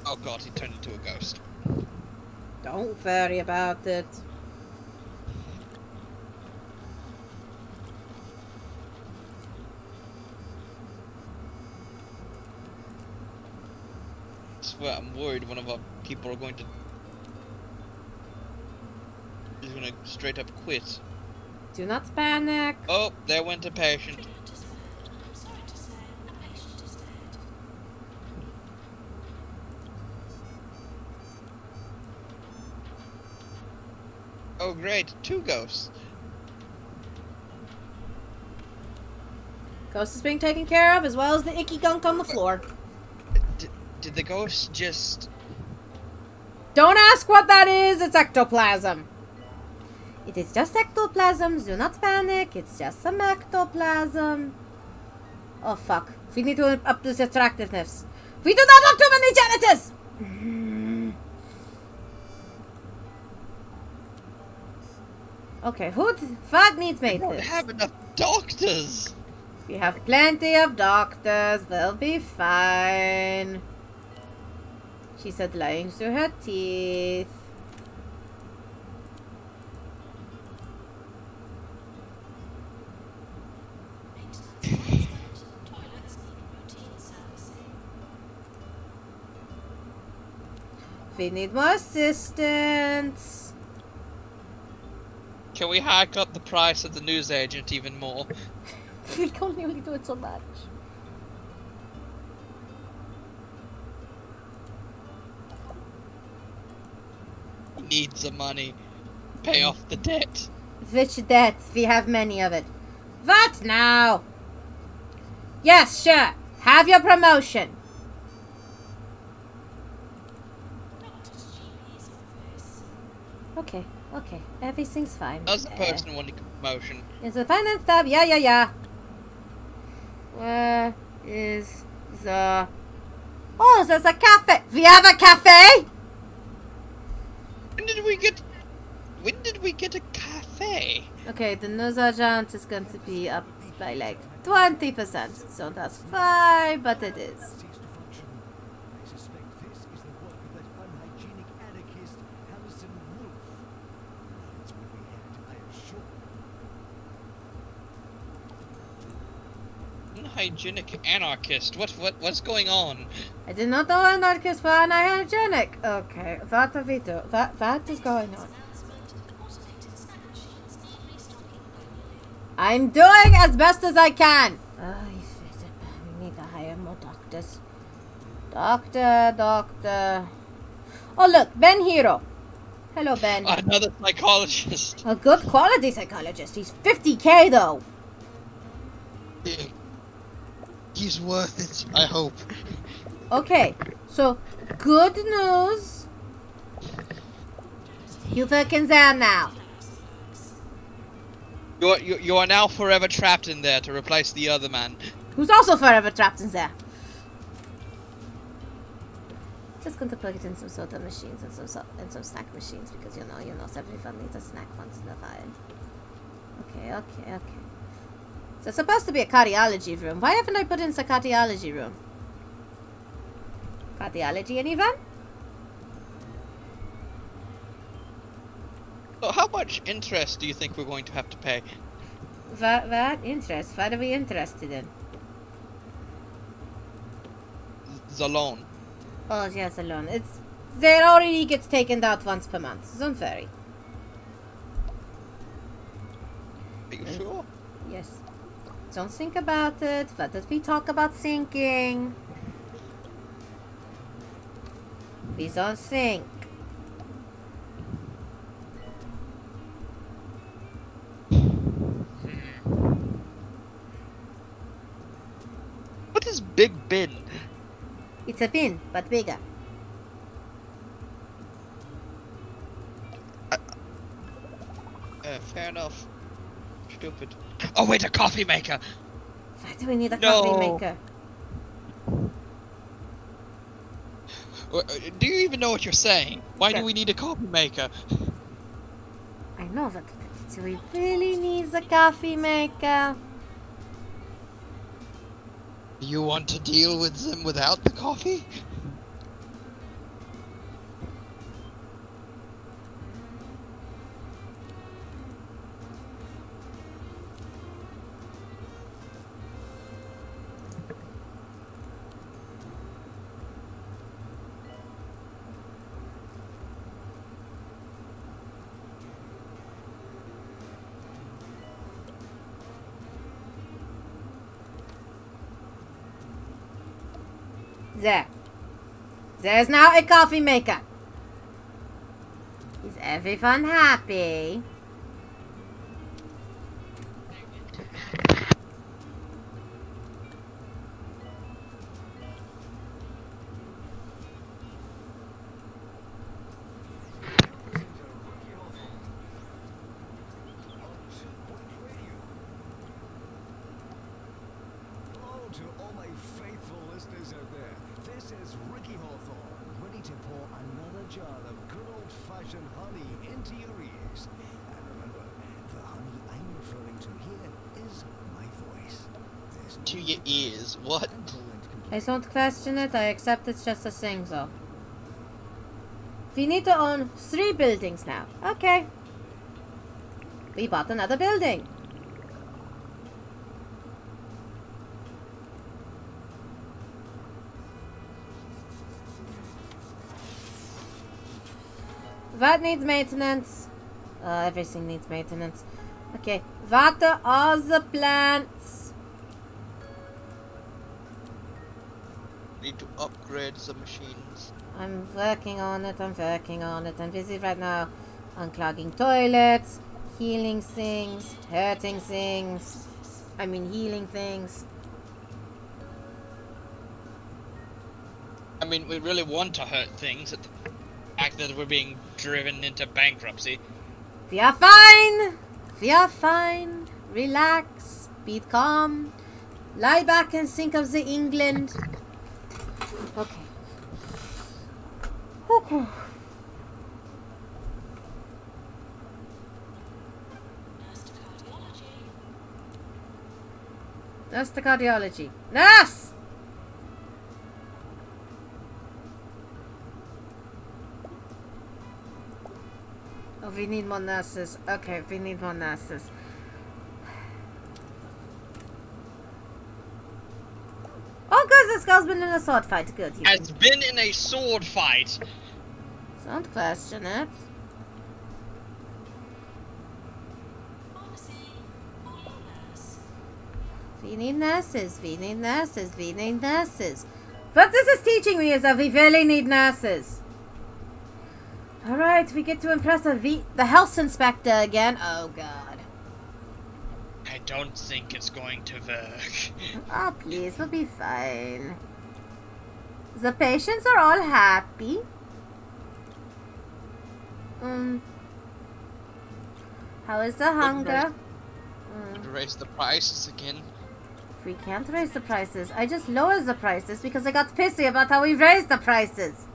Oh God, he turned into a ghost. Don't worry about it. Well, I'm worried one of our people are going to is going to straight up quit. Do not panic. Oh, there went a patient. I'm sorry to say, a patient is dead. Oh great, two ghosts. Ghost is being taken care of as well as the icky gunk on the floor. Did the ghost just... Don't ask what that is! It's ectoplasm! It is just ectoplasm. Do not panic. It's just some ectoplasm. Oh, fuck. We need to up this attractiveness. We do not have too many janitors! Okay, who the fuck needs me? We don't have enough doctors! We have plenty of doctors. We'll be fine. She said, lying through her teeth. We need more assistance. Can we hike up the price of the newsagent even more? We can only do it so much. Needs the money. Pay off the debt. Which debt? We have many of it. What now? Yes, sure. Have your promotion. Okay, okay. Everything's fine. How's the person uh, wanting to motion. Is the finance tab? Yeah, yeah, yeah. Where is the... Oh, there's a cafe! We have a cafe? When did we get... When did we get a cafe? Okay, the Nozajant is going to be up by like twenty percent. So that's fine, but it is. Hygienic anarchist. What what what's going on? I did not know anarchists were unhygienic. Okay, that a video. That that is going on. I'm doing as best as I can. Oh, we need to hire more doctors. Doctor, doctor. Oh look, Ben Hero. Hello, Ben. Another psychologist. A good quality psychologist. He's fifty K though. Yeah. He's worth it, I hope. Okay, so good news. You fucking there now. You're, you you are now forever trapped in there to replace the other man, who's also forever trapped in there. Just going to plug it in some soda machines and some so and some snack machines because you know you know everyone needs a snack once in a while. Okay, okay, okay. So it's supposed to be a cardiology room. Why haven't I put in the cardiology room? Cardiology, anyone? So how much interest do you think we're going to have to pay? What, what interest? What are we interested in? The loan. Oh, yes, the loan. It's, they already gets taken out once per month. Don't worry. Are you sure? Yes. Don't think about it. What did we talk about thinking? We don't think. What is Big Bin? It's a bin, but bigger. Uh, uh, fair enough. Stupid. Oh wait, a coffee maker! Why do we need a no. coffee maker? Do you even know what you're saying? Why yeah. do we need a coffee maker? I know that. Do we really need a coffee maker? You want to deal with them without the coffee? There. There's now a coffee maker. Is everyone happy? I don't question it, I accept it's just a thing though. We need to own three buildings now. Okay. We bought another building. What needs maintenance? Uh, everything needs maintenance. Okay, water all the plants. Need to upgrade the machines. I'm working on it, I'm working on it. I'm busy right now unclogging toilets, healing things, hurting things. I mean healing things. I mean we really want to hurt things at the fact that we're being driven into bankruptcy. We are fine! We are fine. Relax. Be calm. Lie back and think of the England. Okay. Whew. That's the cardiology. Nurse! Oh, we need more nurses. Okay, we need more nurses. Oh, good, this girl's been in a sword fight. Good. You Has can... been in a sword fight. Don't question it. We need nurses, we need nurses, we need nurses. But this is teaching me is that we really need nurses. Alright, we get to impress the, v the health inspector again. Oh god. I don't think it's going to work. Oh please, we'll be fine. The patients are all happy. Mm. How is the hunger? Raise, mm. raise the prices again. We can't raise the prices. I just lowered the prices because I got pissy about how we raised the prices.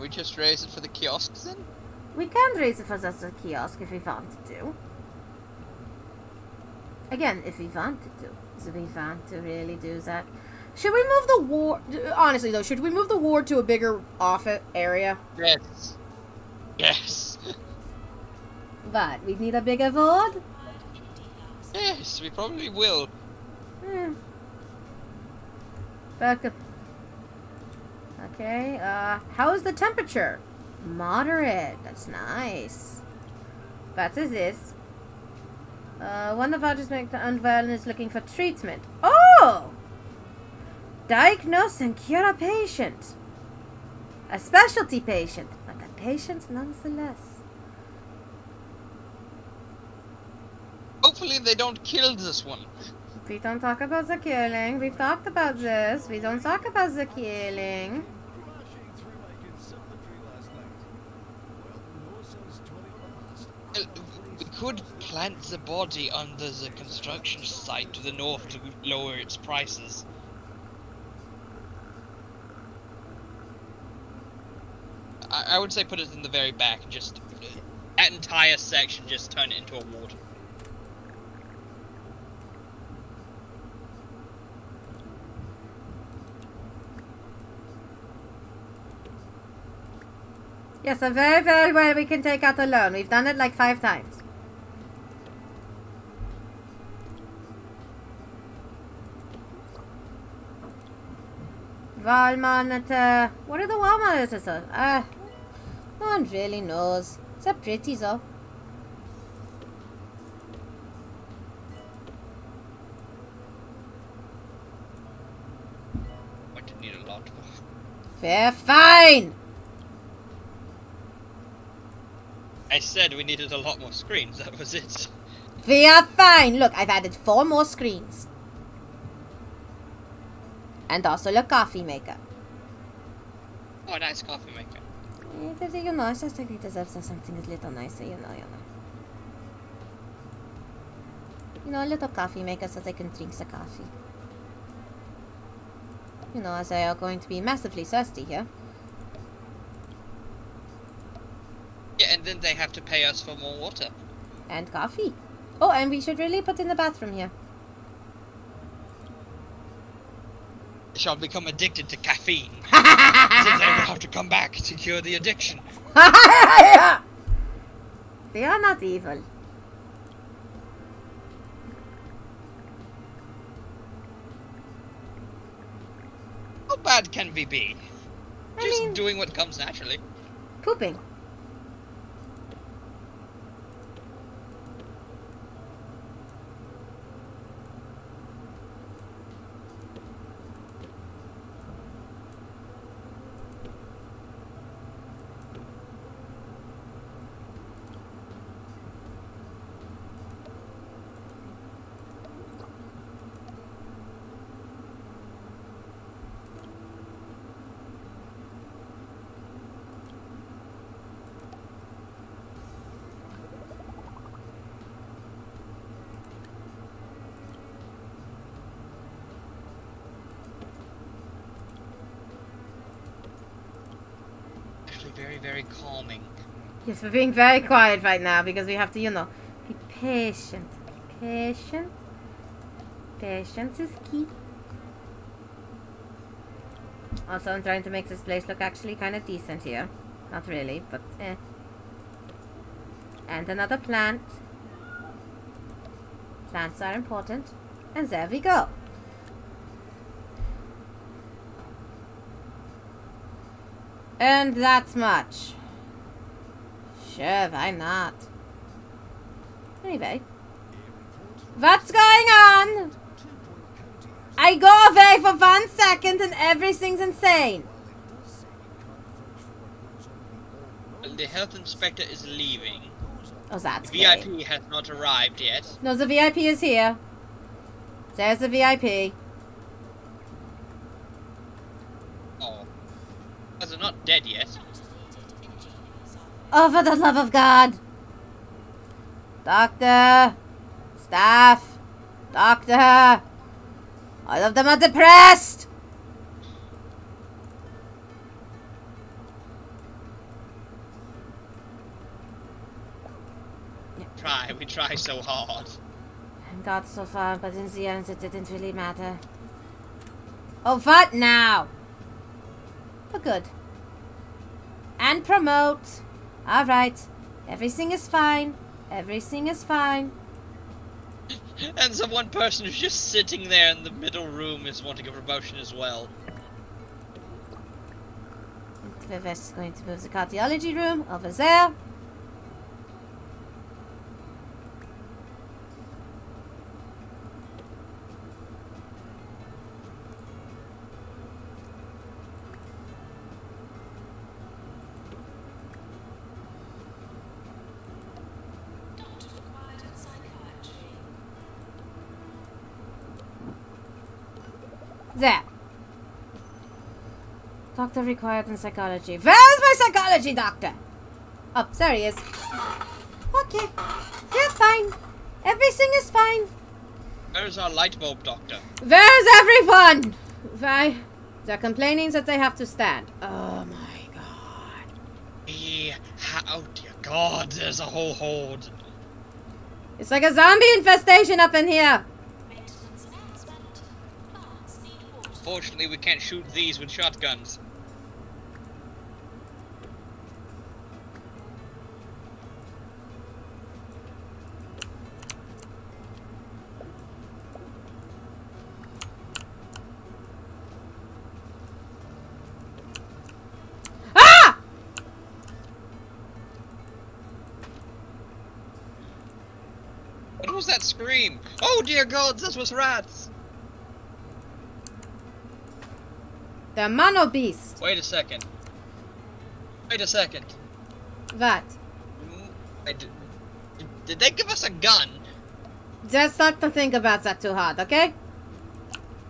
We just raise it for the kiosks then? We can raise it for just the kiosk if we want to. Again, if we want to. So we want to really do that. Should we move the ward? Honestly though, should we move the ward to a bigger office area? Yes. Yes. But we need a bigger ward? Yes, we probably will. Hmm. Back up. Okay, uh, how is the temperature? Moderate. That's nice. What is this? Uh, one of our just make the unwell and is looking for treatment. Oh! Diagnose and cure a patient. A specialty patient, but a patient nonetheless. Hopefully they don't kill this one. We don't talk about the killing. We've talked about this. We don't talk about the killing. We could plant the body under the construction site to the north to lower its prices. I, I would say put it in the very back. Just that entire section, just turn it into a ward. Yes, a very, very well we can take out a loan. We've done it like five times. Wall monitor. What are the wall monitors? Uh, no one really knows. They're pretty though. I could need a lot. They're fine! I said we needed a lot more screens, that was it. We are fine! Look, I've added four more screens. And also a coffee maker. Oh, nice coffee maker. Yeah, you know, I just think it deserves something a little nicer, you know, you know. You know, a little coffee maker so they can drink the coffee. You know, as they are going to be massively thirsty here. Yeah, and then they have to pay us for more water. And coffee. Oh, and we should really put in the bathroom here. They shall become addicted to caffeine. So they will have to come back to cure the addiction. They are not evil. How bad can we be? I Just mean, doing what comes naturally. Pooping. very, very calming. Yes, we're being very quiet right now because we have to, you know, be patient. Patient. Patience is key. Also, I'm trying to make this place look actually kind of decent here. Not really, but eh. And another plant. Plants are important. And there we go. And that's much. Sure, why not? Anyway. What's going on? I go away for one second and everything's insane. The health inspector is leaving. Oh, that's the V I P great. Has not arrived yet. No, the V I P is here. There's the V I P. Oh. Because they're not dead yet. Oh, for the love of God. Doctor. Staff. Doctor. All of them are depressed. Try, we try so hard. I got so far, but in the end it didn't really matter. Oh, what now? Oh, good. And promote. Alright. Everything is fine. Everything is fine. And the one person who's just sitting there in the middle room is wanting a promotion as well. We're just going to move the cardiology room over there. There. Doctor required in psychology. Where's my psychology doctor? Oh, there he is. Okay. You're fine. Everything is fine. Where's our light bulb doctor? Where's everyone? Why? They're complaining that they have to stand. Oh my God. Yeah. Oh dear God, there's a whole horde. It's like a zombie infestation up in here. Unfortunately, we can't shoot these with shotguns. Ah! What was that scream? Oh dear God, this was rats! The mono beast. Wait a second. Wait a second. What? I did, did they give us a gun? Just not to think about that too hard, okay?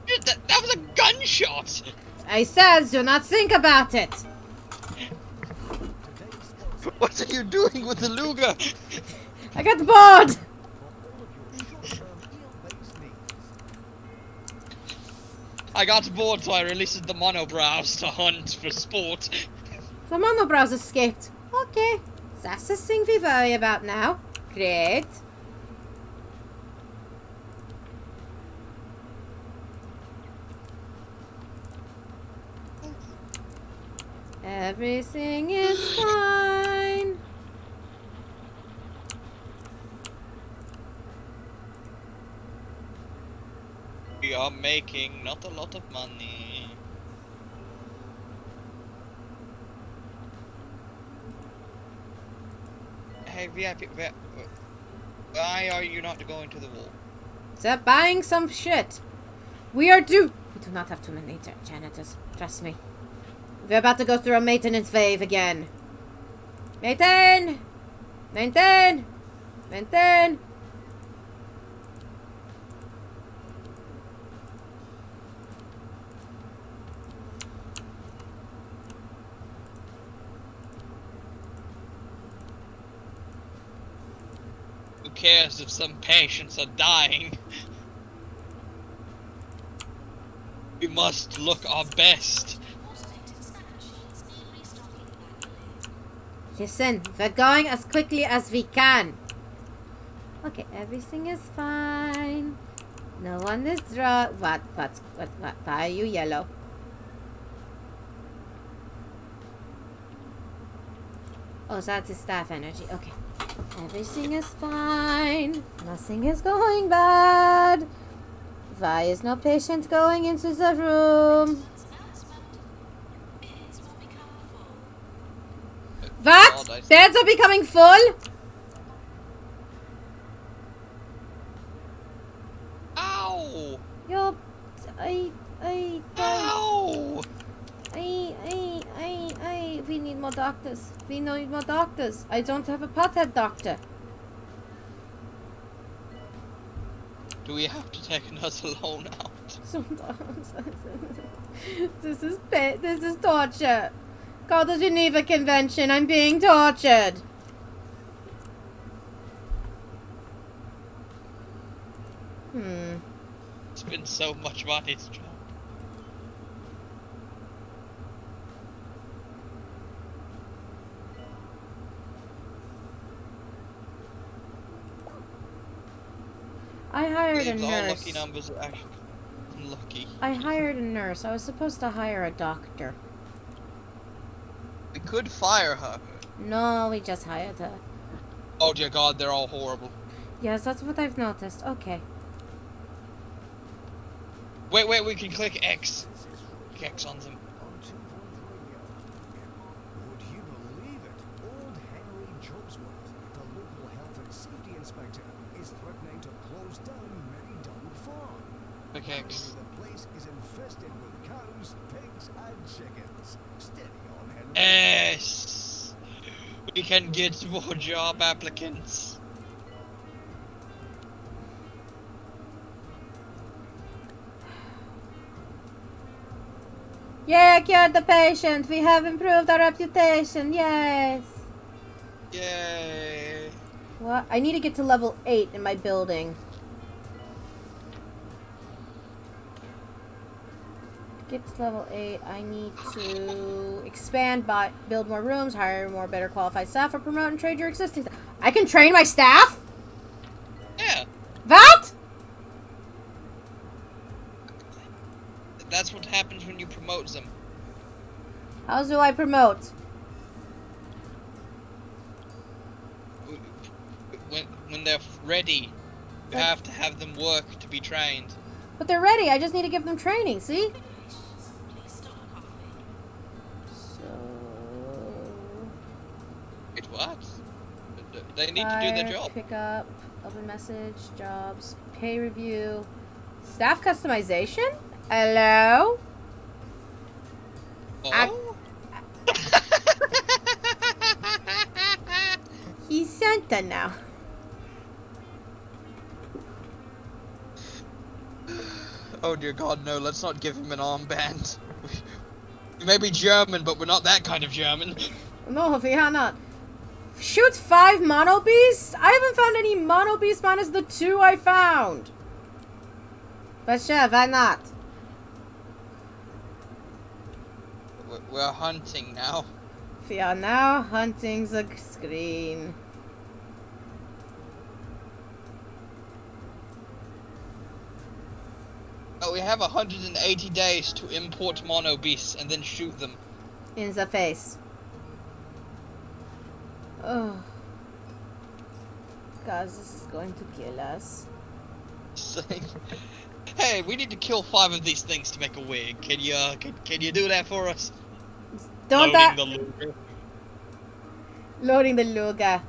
That, that was a gunshot. I said, do not think about it. What are you doing with the Luger? I got bored. I got bored, so I released the monobrows to hunt for sport. The monobrows escaped. Okay, that's the thing we worry about now. Great. Everything is fine. We are making not a lot of money. Hey V I P, why are you not going to the wall? They're buying some shit. We are due. We do not have too many janitors. Trust me. We're about to go through a maintenance wave again. Maintain, maintain, maintain. Who cares if some patients are dying? We must look our best. Listen, we're going as quickly as we can. Okay, everything is fine. No one is draw. What? What? What? What? Why are you yellow? Oh, that's his staff energy. Okay. Everything is fine. Nothing is going bad. Why is no patient going into the room? What? Oh, beds are becoming full? Ow! Yo, I, I, don't. Ow! I, I, I, I, we need more doctors. We need more doctors. I don't have a pothead doctor. Do we have to take another loan out? Sometimes. This is pit. This is torture. Call the Geneva Convention. I'm being tortured. Hmm. It's been so much money's job. I hired a nurse. All lucky numbers are actually lucky. I hired a nurse. I was supposed to hire a doctor. We could fire her. No, we just hired her. Oh dear God, they're all horrible. Yes, that's what I've noticed. Okay. Wait, wait, we can click X. Click X on them. Would you believe it? Old Henry Jobsworth, the local health and safety inspector, is threatening to close down Merry Donald Farm. Click X. The place is infested with cows, pigs, and chickens. Steady on Henry. Yes! We can get more job applicants. Yeah, cured the patient. We have improved our reputation. Yes. Yay. What? I need to get to level eight in my building. Get to level eight. I need to expand, buy, build more rooms, hire more better qualified staff, or promote and trade your existing staff. I can train my staff? Yeah. What? That's what happens when you promote them. How do I promote? When, when they're ready, you have to have them work to be trained. But they're ready, I just need to give them training, see? So... It works. They need to do their job. Pick up, open message, jobs, pay review, staff customization? Hello? Oh? I, I, he's Santa now. Oh dear God, no, let's not give him an armband. We may be German, but we're not that kind of German. No, we are not. Shoot five mono beasts? I haven't found any mono beasts minus the two I found. But sure, why not? We're hunting now. We are now hunting the screen. Oh, we have one hundred eighty days to import mono beasts and then shoot them. In the face. Oh. Guys, this is going to kill us. Hey, we need to kill five of these things to make a wig. Can you, uh, can, can you do that for us? Don't that loading the Luger. Loading the Luger.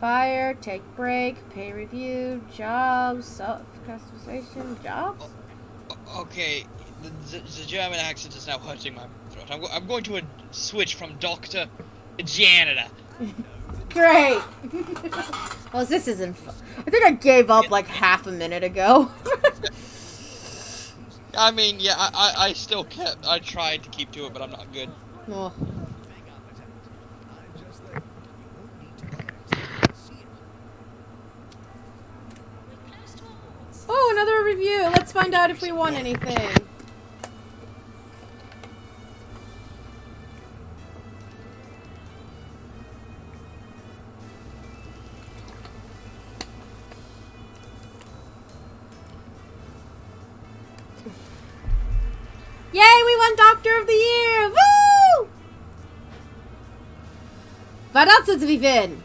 Fire, take break, pay review, jobs, self-customization, jobs? Okay, the, the, the German accent is now hurting my... I'm, go I'm going to switch from doctor to janitor. Great. Well, this isn't fun. I think I gave up like half a minute ago. I mean, yeah, I, I, I still kept. I tried to keep to it, but I'm not good. Oh. another review. Let's find out if we won anything. Yay, we won Doctor of the Year! Woo! What else did we win?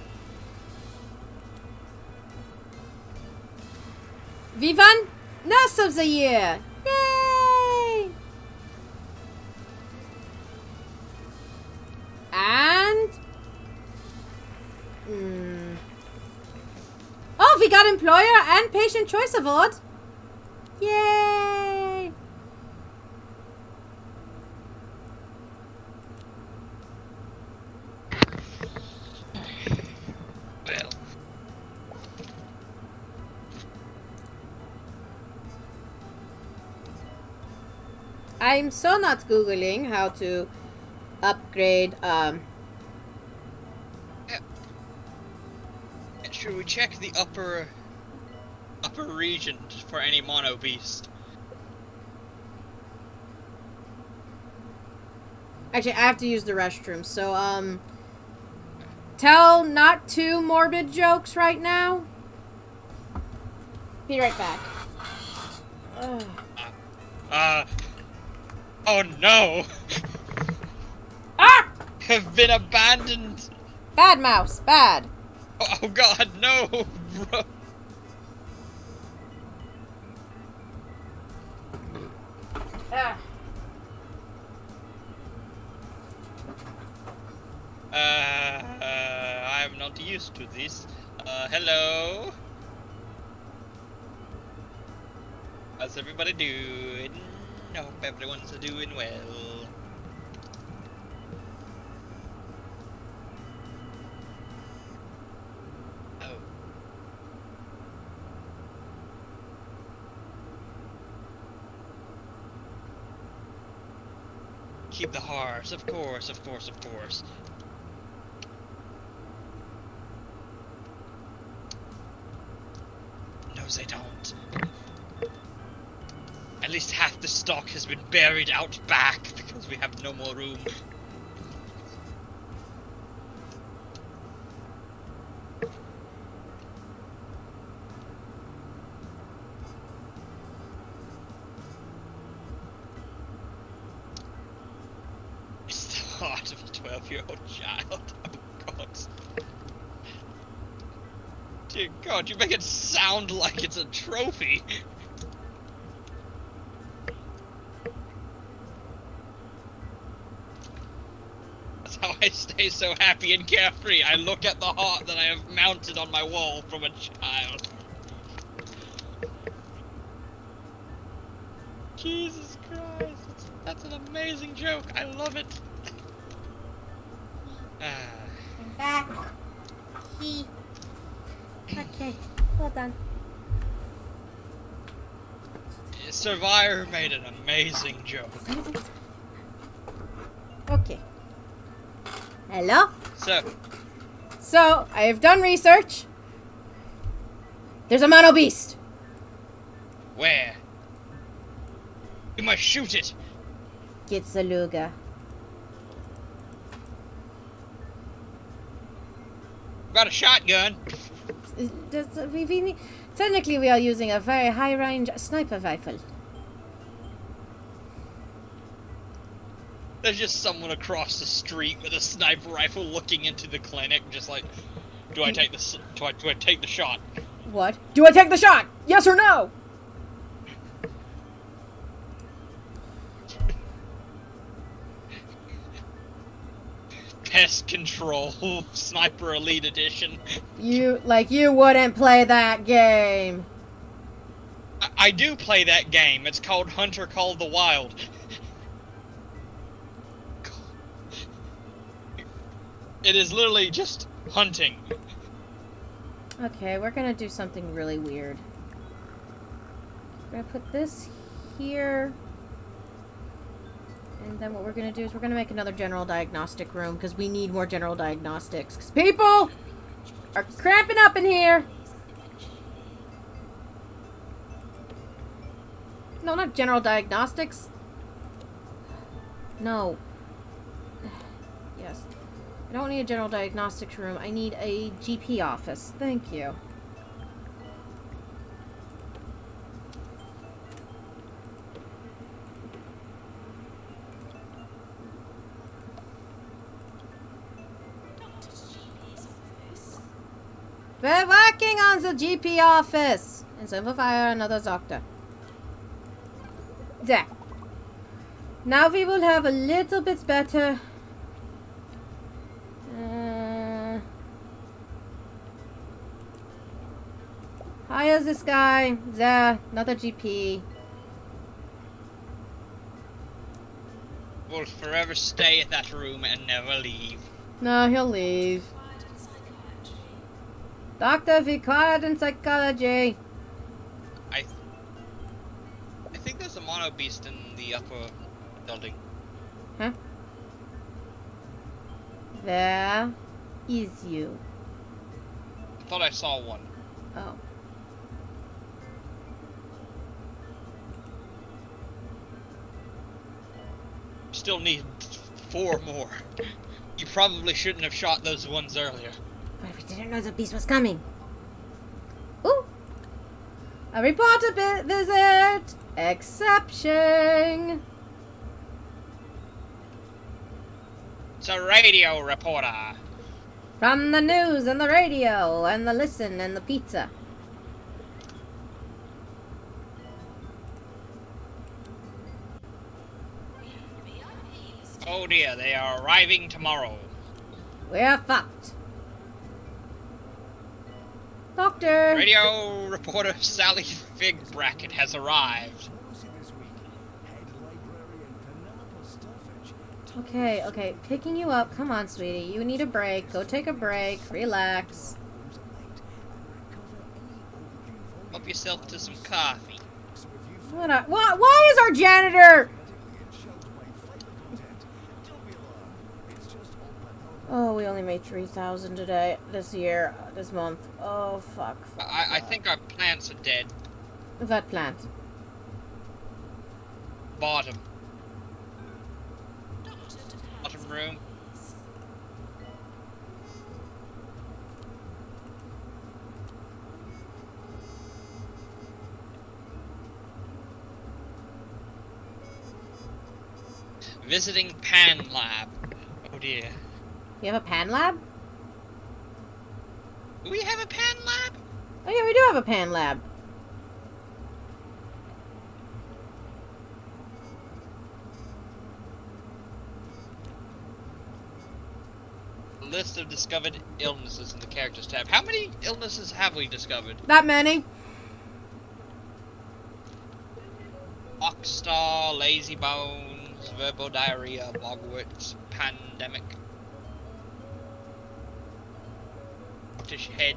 We won Nurse of the Year! Yay! And... Mm. Oh, we got Employer and Patient Choice Award! Yay! I'm so not Googling how to upgrade. Um... Yeah. Should we check the upper upper region for any mono beast? Actually, I have to use the restroom, so um, tell not too morbid jokes right now. Be right back. Ugh. Uh. Oh no! Ah! Have been abandoned! Bad mouse, bad! Oh, oh god, no! Bro. Ah. Uh, uh, I'm not used to this. Uh, hello? How's everybody doing? I hope everyone's doing well. Oh. Keep the hearts, of course, of course, of course. No, they don't. At least half the stock has been buried out back because we have no more room. It's the heart of a twelve-year-old child. Oh god. Dear god, you make it sound like it's a trophy. I stay so happy and carefree. I look at the heart that I have mounted on my wall from a child. Jesus Christ, that's, that's an amazing joke. I love it. I'm back. He. Okay, well done. Survivor made an amazing joke. Okay. Hello? So. So, I have done research. There's a mono beast. Where? You must shoot it. Get Zaluga. Got a shotgun. Does, we, we, technically, we are using a very high range sniper rifle. There's just someone across the street with a sniper rifle looking into the clinic, just like, do I take the do I, do I take the shot? What? Do I take the shot? Yes or no? Pest Control Sniper Elite Edition. You like you wouldn't play that game. I, I do play that game. It's called Hunter Call the Wild. It is literally just hunting. Okay, we're gonna do something really weird. We're gonna put this here. And then what we're gonna do is we're gonna make another general diagnostic room because we need more general diagnostics. Because people are cramping up in here. don't have general diagnostics? No. Yes. I don't need a general diagnostics room. I need a G P office. Thank you. We're working on the G P office! And so we'll fire another doctor. There. Now we will have a little bit better... Uh, hire this guy. There. Another G P. Will forever stay at that room and never leave. No, he'll leave. Doctor required in psychology. I, th I think there's a mono beast in the upper building. Huh? Where is you? I thought I saw one. Oh. Still need four more. You probably shouldn't have shot those ones earlier. But we didn't know the beast was coming. Ooh! A reporter vi visit! Exception! It's a radio reporter. From the news and the radio and the listen and the pizza. Oh dear, they are arriving tomorrow. We're fucked. Doctor. Radio reporter Sally Figback has arrived. Okay, okay, picking you up. Come on, sweetie. You need a break. Go take a break. Relax. Help yourself to some coffee. What? A, what why is our janitor? Oh, we only made three thousand today, this year, this month. Oh, fuck. fuck I, I think our plants are dead. What plant? Bottom. Bottom room. Visiting Pan Lab. Oh dear. You have a pan lab? Do we have a pan lab? Oh yeah, we do have a pan lab. List of discovered illnesses in the characters tab. How many illnesses have we discovered? Not many. Mockstar, lazy bones, verbal diarrhea, bogworts, pandemic. Portishead,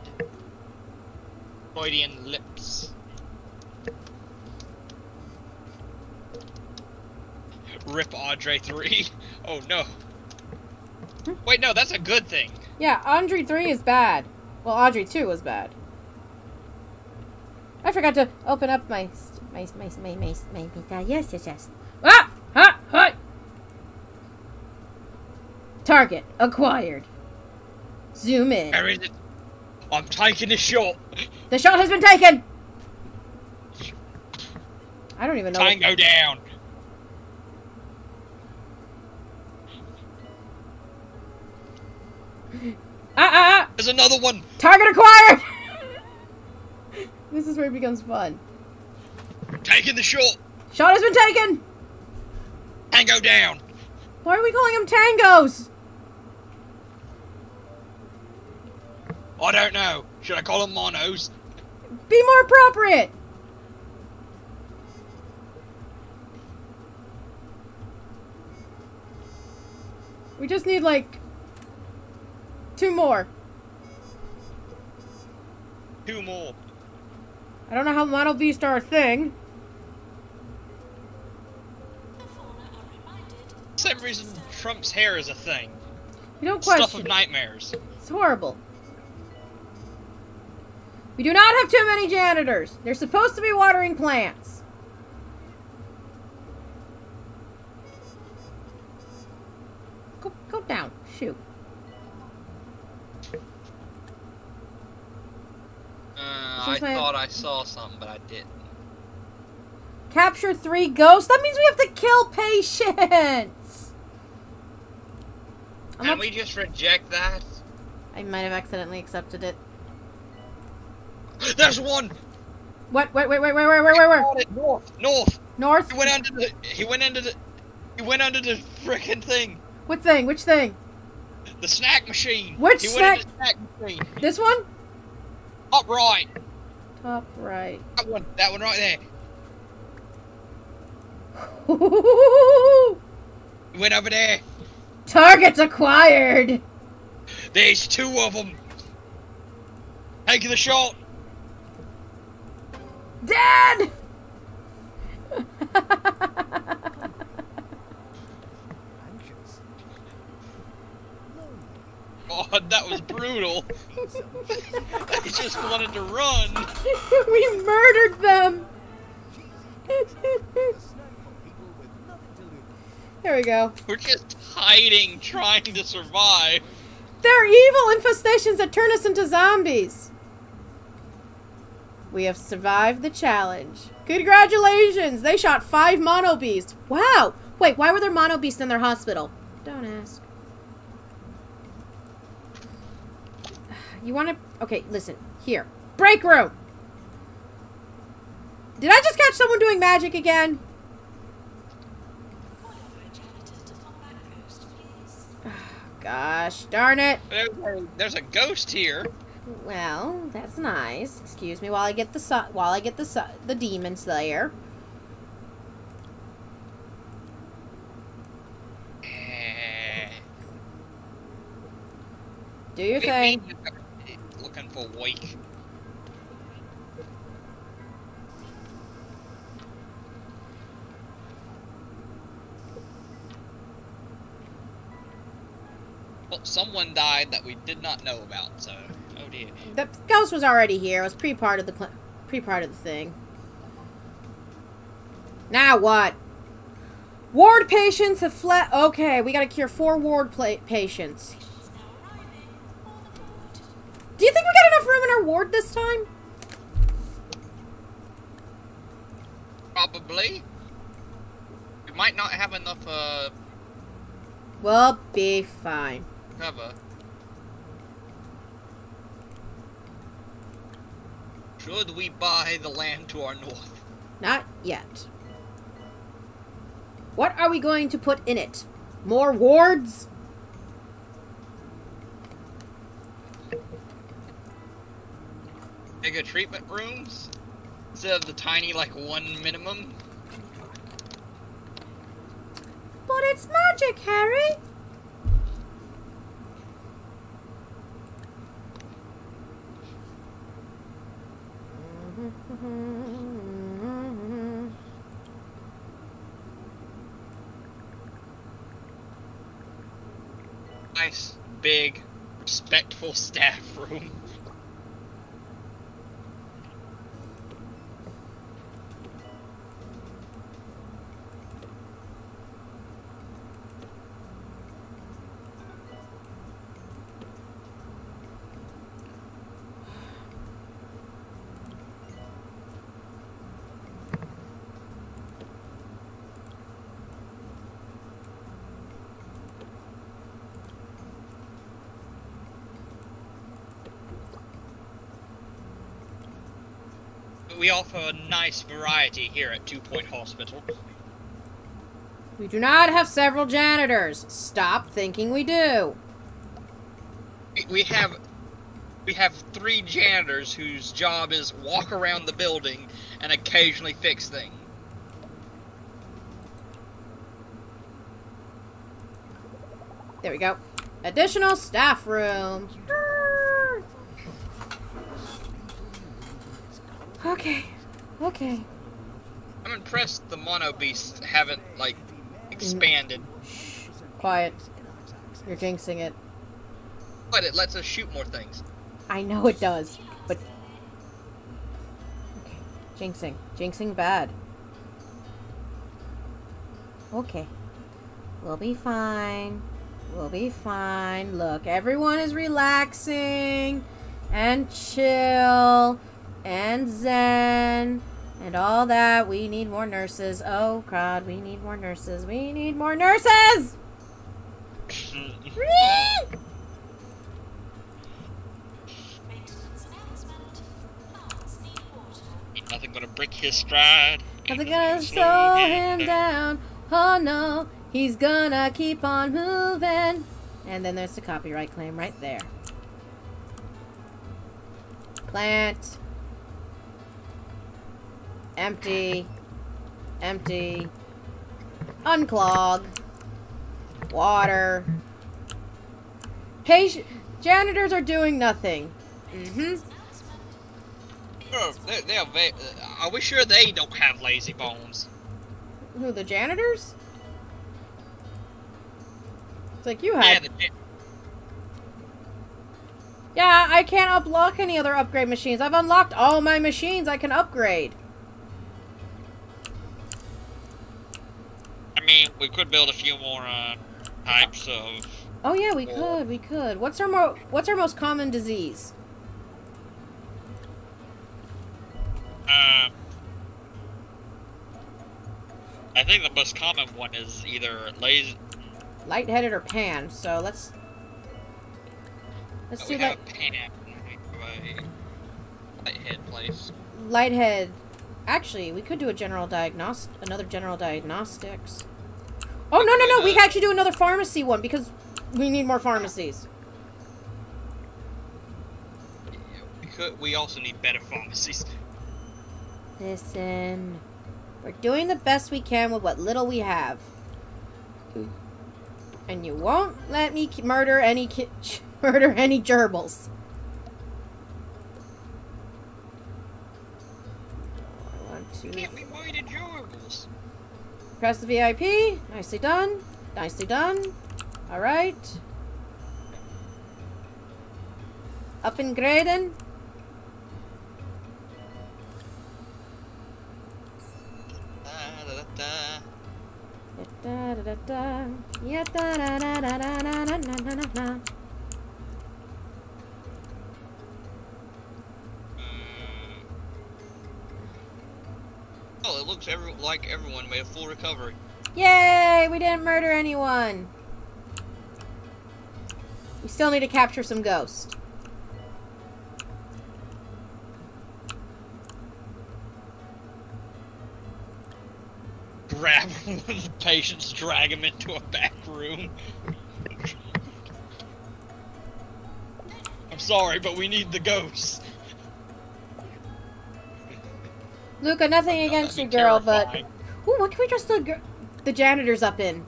Freudian lips, Rip Andre three. Oh no! Wait, no, that's a good thing. Yeah, Andre three is bad. Well, Andre two was bad. I forgot to open up my my my my my my. my yes, yes, yes. Ah! Ha! Ha! Target acquired. Zoom in. Where is it? I'm taking a shot. The shot has been taken. I don't even know. Tango what... down. Ah, ah, ah. There's another one. Target acquired. This is where it becomes fun. Taking the shot. Shot has been taken. Tango down. Why are we calling them tangos? I don't know. Should I call them monos? Be more appropriate. We just need like two more. Two more. I don't know how mono beast are a thing. For some reason, Trump's hair is a thing. You don't question stuff of it. Nightmares. It's horrible. We do not have too many janitors. They're supposed to be watering plants. Go, go down. Shoot. Uh, I my... thought I saw something, but I didn't. Capture three ghosts? That means we have to kill patients! Can not... we just reject that? I might have accidentally accepted it. There's one! What? Wait, wait, wait, wait, wait, wait, wait, wait! North! North! North? He went under the... He went under the... He went under the frickin' thing! What thing? Which thing? The snack machine! Which he snack? Went under the snack machine. This one? Top right! Top right. That one! That one right there! He went over there! Targets acquired! There's two of them! Take the shot! Dad! God, that was brutal. They just wanted to run. We murdered them. There we go. We're just hiding, trying to survive. They're evil infestations that turn us into zombies. We have survived the challenge. Congratulations! They shot five mono beasts. Wow! Wait, why were there mono beasts in their hospital? Don't ask. You wanna... Okay, listen. Here. Break room! Did I just catch someone doing magic again? Gosh darn it. There's, there's a ghost here. Well, that's nice. Excuse me while I get the su while I get the su the demon slayer. Do your thing. Looking for wake. Well, someone died that we did not know about, so. Oh dear. The ghost was already here. It was pre part of the pre part of the thing. Now what? Ward patients have fled. Okay, we gotta cure four ward pla patients. Do you think we got enough room in our ward this time? Probably. We might not have enough. Uh... We'll be fine. Cover. Should we buy the land to our north? Not yet. What are we going to put in it? More wards? Bigger treatment rooms? Instead of the tiny, like, one minimum? But it's magic, Harry! Nice, big, respectful staff room. We offer a nice variety here at Two Point Hospital. We do not have several janitors. Stop thinking we do. We have, we have three janitors whose job is walk around the building and occasionally fix things. There we go. Additional staff room. Okay, okay. I'm impressed the mono beasts haven't, like, expanded. Shh, quiet. You're jinxing it. But it lets us shoot more things. I know it does, but... Okay, jinxing. Jinxing bad. Okay. We'll be fine. We'll be fine. Look, everyone is relaxing and chill and zen and all that. We need more nurses. Oh, God, we need more nurses. We need more nurses! Ain't nothing gonna break his stride. Ain't nothing gonna slow him down. Oh, no. He's gonna keep on moving. And then there's the copyright claim right there. Plant. Empty. Empty. Unclog. Water. Patient. Janitors are doing nothing. Mm-hmm. Oh, they're, they're very, are we sure they don't have lazy bones? Who, the janitors? It's like you had. Yeah, yeah, I can't unlock any other upgrade machines. I've unlocked all my machines I can upgrade. I mean, we could build a few more uh, types of. Oh yeah, we or... could. We could. What's our mo What's our most common disease? Um, I think the most common one is either lazy. Lightheaded or pan, so let's let's oh, do that. Lighthead place. Lighthead. Actually, we could do a general diagnostic, another general diagnostics. Oh no no no! We can actually do another pharmacy one because we need more pharmacies. Yeah, we could. We also need better pharmacies. Listen, we're doing the best we can with what little we have. And you won't let me murder any ki murder any gerbils. One, two, can't we worry the gerbils? Press the V I P. Nicely done. Nicely done. All right. Up in Graden. Da da da da. Yeah, da da da da da da da da da da. Oh, it looks every like everyone made a full recovery. Yay! We didn't murder anyone. We still need to capture some ghosts. Grab one of the patients, drag him into a back room. I'm sorry, but we need the ghosts. Luca, nothing oh, no, against you, girl, terrifying. But ooh, what can we dress the the janitors up in?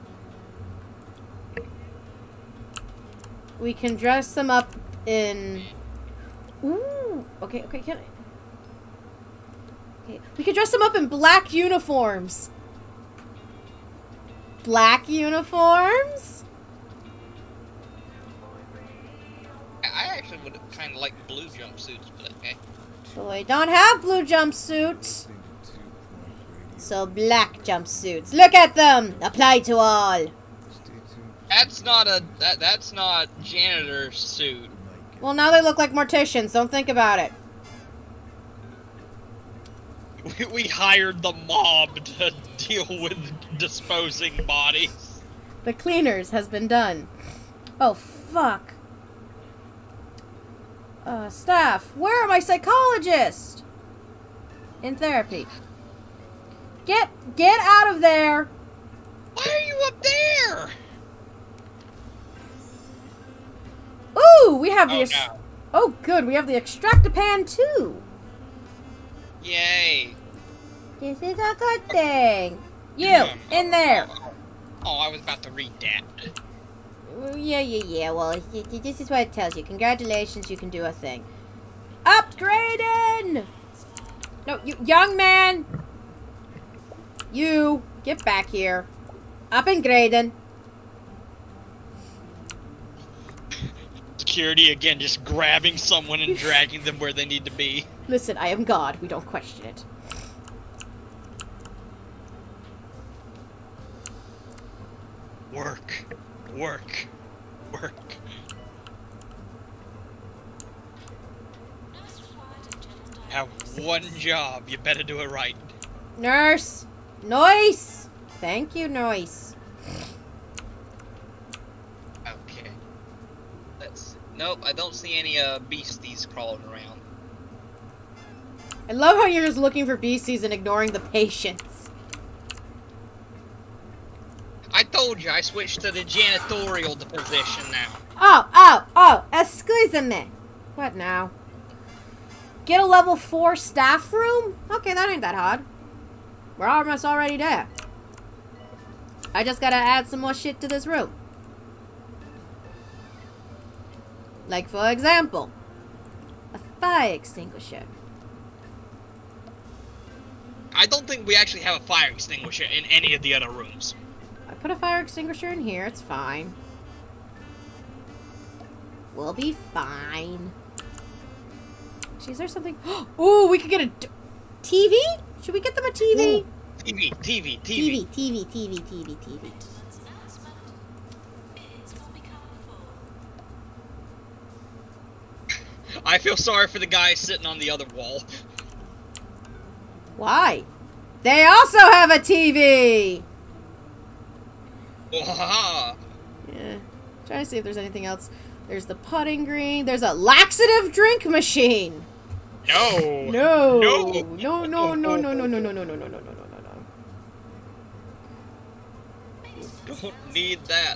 We can dress them up in. Ooh, okay, okay, can I? Okay, we can dress them up in black uniforms. Black uniforms? I actually would kind of like blue jumpsuits, but okay. But we don't have blue jumpsuits. So black jumpsuits. Look at them! Apply to all! That's not a... That, that's not janitor suit. Well, now they look like morticians. Don't think about it. We hired the mob to deal with disposing bodies. The cleaners has been done. Oh, fuck. Uh, staff, where are my psychologists? In therapy. Get, get out of there. Why are you up there? Ooh, we have oh, the... No. Oh, good, we have the Extractapan, too. Yay. This is a good thing. You, um, in there. Oh, oh, oh, I was about to read that. Well, yeah, yeah, yeah. Well, this is what it tells you. Congratulations, you can do a thing. Upgrading! No, you, young man. You, get back here. Up in Graden. Security, again, just grabbing someone and dragging them where they need to be. Listen, I am God. We don't question it. Work. Work. work. Have one job, you better do it right. Nurse! Noise! Thank you, Noise. Okay. Let's see. Nope, I don't see any uh, beasties crawling around. I love how you're just looking for beasties and ignoring the patients. I told you, I switched to the janitorial position now. Oh, oh, oh, excuse me. What now? Get a level four staff room? Okay, that ain't that hard. We're almost already there. I just gotta add some more shit to this room. Like, for example, a fire extinguisher. I don't think we actually have a fire extinguisher in any of the other rooms. I put a fire extinguisher in here, it's fine. We'll be fine. Jeez, is there something? Ooh, we could get a T V? Should we get them a T V? Ooh, TV, TV, TV. TV, TV, TV, TV, TV. I feel sorry for the guy sitting on the other wall. Why? They also have a T V! Yeah. Trying to see if there's anything else. There's the putting green. There's a laxative drink machine! No! No! No! No, no, no, no, no, no, no, no, no, no, no, no, no. Don't need that.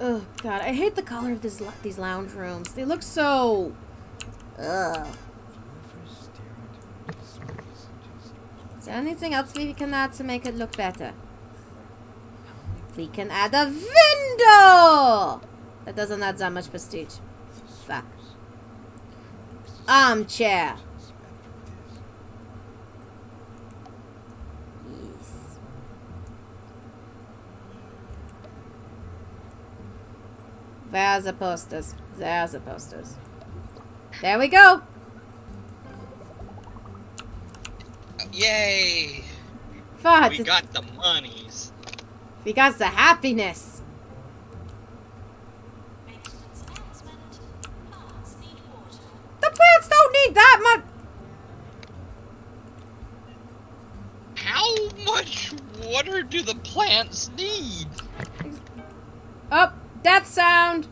Oh, God. I hate the color of this, these lounge rooms. They look so... Ugh. Is there anything else we can add to make it look better? We can add a window! That doesn't add that much prestige. Fuck. Armchair. Yes. Where are the posters? There are the posters. There we go! Yay! Fuck. We got the monies. We got the happiness. The plants don't need that much. How much water do the plants need? Oh, death sound.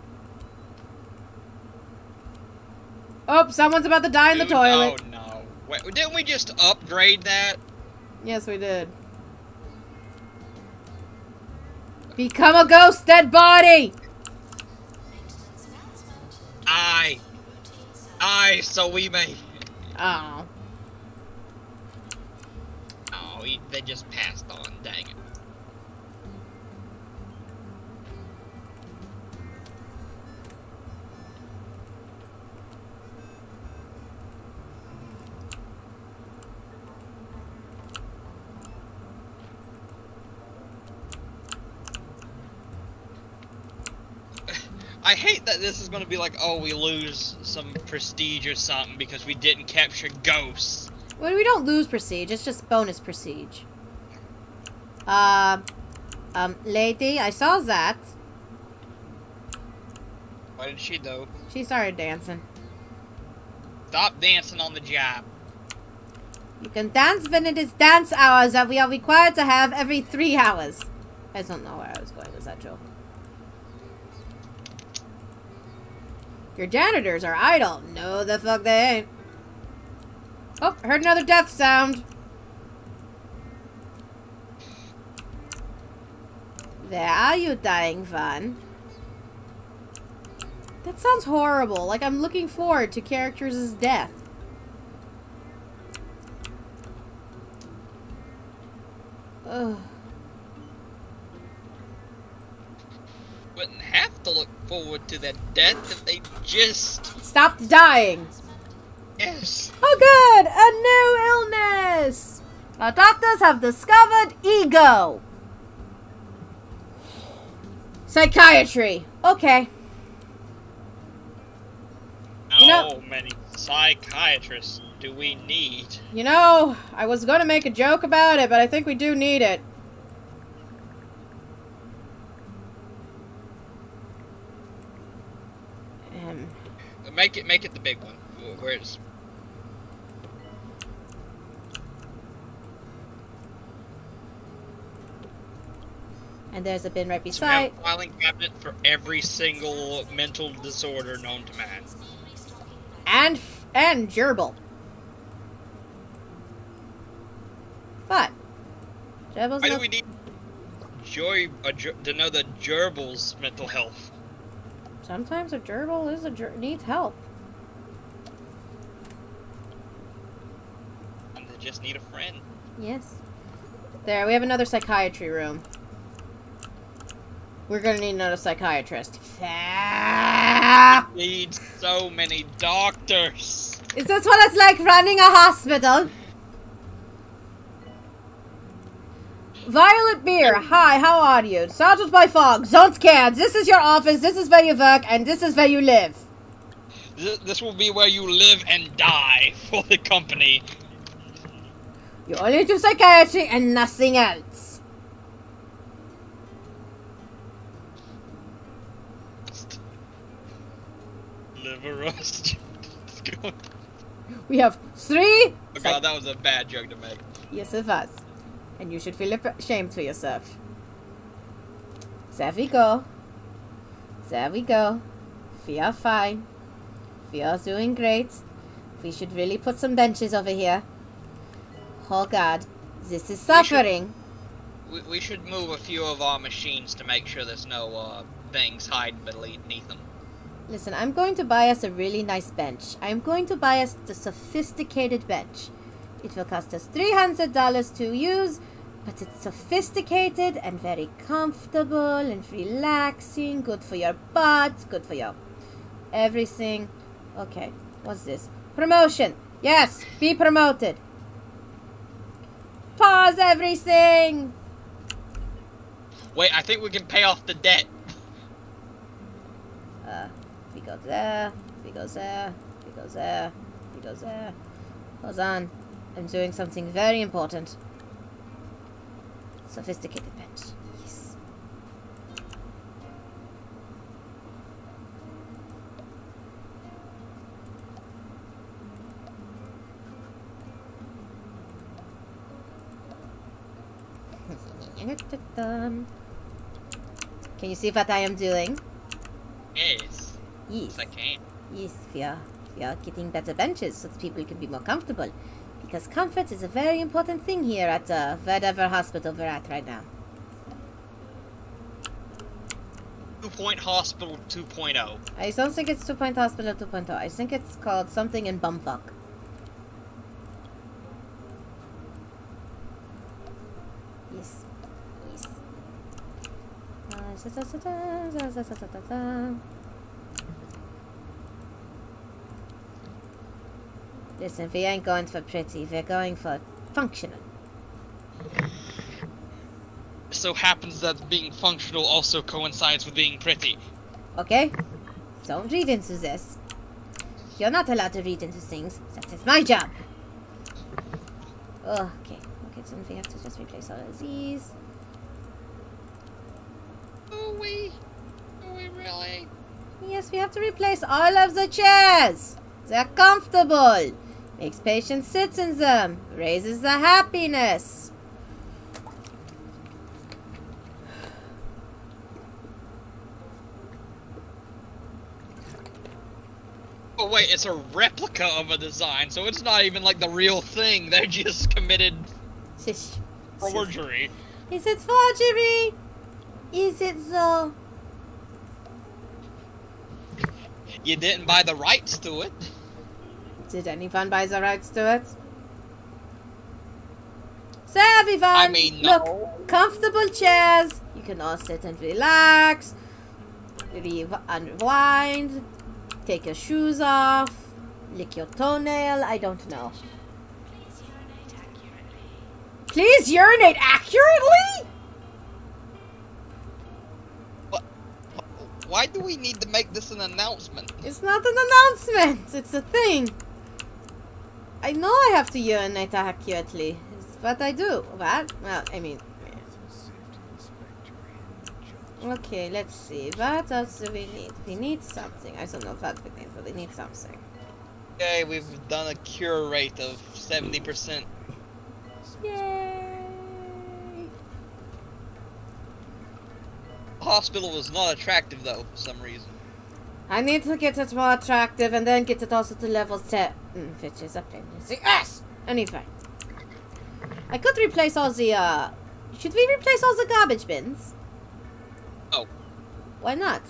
Oh, someone's about to die in the Dude, toilet. Oh, no. Wait, didn't we just upgrade that? Yes, we did. Become a ghost dead body! Aye. Aye, so we may. Oh. Oh, he, they just passed on, dang it. I hate that this is going to be like, oh, we lose some prestige or something because we didn't capture ghosts. Well, we don't lose prestige. It's just bonus prestige. Uh, um, lady, I saw that. What did she do? She started dancing. Stop dancing on the job. You can dance when it is dance hours that we are required to have every three hours. I don't know where I was going with that joke. Your janitors are idle. No, the fuck they ain't. Oh, heard another death sound. Where are you dying, Van? That sounds horrible. Like, I'm looking forward to characters' death. Ugh. Wouldn't have to look forward to that death if they just stopped dying. Yes. Oh, good! A new illness. Our doctors have discovered ego. Psychiatry. Okay. How you know, many psychiatrists do we need? You know, I was going to make a joke about it, but I think we do need it. Make it, make it the big one. Where is? And there's a bin right beside. So we have a filing cabinet for every single mental disorder known to man. And and gerbil. But gerbils. Why do we need joy uh, ger to know the gerbil's mental health? Sometimes a gerbil is a ger needs help. And they just need a friend. Yes. There, we have another psychiatry room. We're gonna need another psychiatrist. Ah! We need so many doctors. Is this what it's like running a hospital? Violet Beer, hi, how are you? Sergeant by Fog, don't care. This is your office, this is where you work, and this is where you live. This will be where you live and die for the company. You only do psychiatry and nothing else. Liver rust. We have three. Oh god, that was a bad joke to make. Yes, it was. And you should feel ashamed for yourself. There we go. There we go. We are fine. We are doing great. We should really put some benches over here. Oh god, this is suffering. We should, we, we should move a few of our machines to make sure there's no uh, things hiding beneath them. Listen, I'm going to buy us a really nice bench. I'm going to buy us the sophisticated bench. It will cost us three hundred dollars to use, but it's sophisticated and very comfortable and relaxing. Good for your butt, good for your everything. Okay, what's this? Promotion. Yes, be promoted. Pause everything. Wait, I think we can pay off the debt. Uh, we go there, we go there, we go there, we go there. Hold on. I'm doing something very important. Sophisticated bench. Yes. Can you see what I am doing? Yes. Yes. Yes, I can. Yes, we are, we are getting better benches so that people can be more comfortable. Because comfort is a very important thing here at uh, whatever hospital we're at right now. Two Point Hospital two point oh. I don't think it's Two Point Hospital two point oh. I think it's called something in Bumfuck. Yes. Yes. Listen, we ain't going for pretty, we're going for functional. So happens that being functional also coincides with being pretty. Okay, don't read into this. You're not allowed to read into things, that is my job. Okay, okay, so we have to just replace all of these. Do we? Do we really? Yes, we have to replace all of the chairs. They're comfortable. Makes patients sit in them. Raises the happiness. Oh wait, it's a replica of a design, so it's not even like the real thing. They just committed forgery. Is it forgery? Is it so? You didn't buy the rights to it. Did anyone buy the rights to it? So everyone, I mean, no. Look, comfortable chairs. You can all sit and relax, re unwind, take your shoes off, lick your toenail. I don't know. Please urinate accurately. Please urinate accurately? Why do we need to make this an announcement? It's not an announcement! It's a thing! I know I have to urinate accurately. It's what I do. What? Well, I mean... Okay, let's see. What else do we need? We need something. I don't know what we need, but we need something. Okay, we've done a cure rate of seventy percent. Yay! The hospital was not attractive though, for some reason. I need to get it more attractive and then get it also to level ten, which is a pain in the ass! Anyway. I could replace all the, uh... should we replace all the garbage bins? Oh. Why not?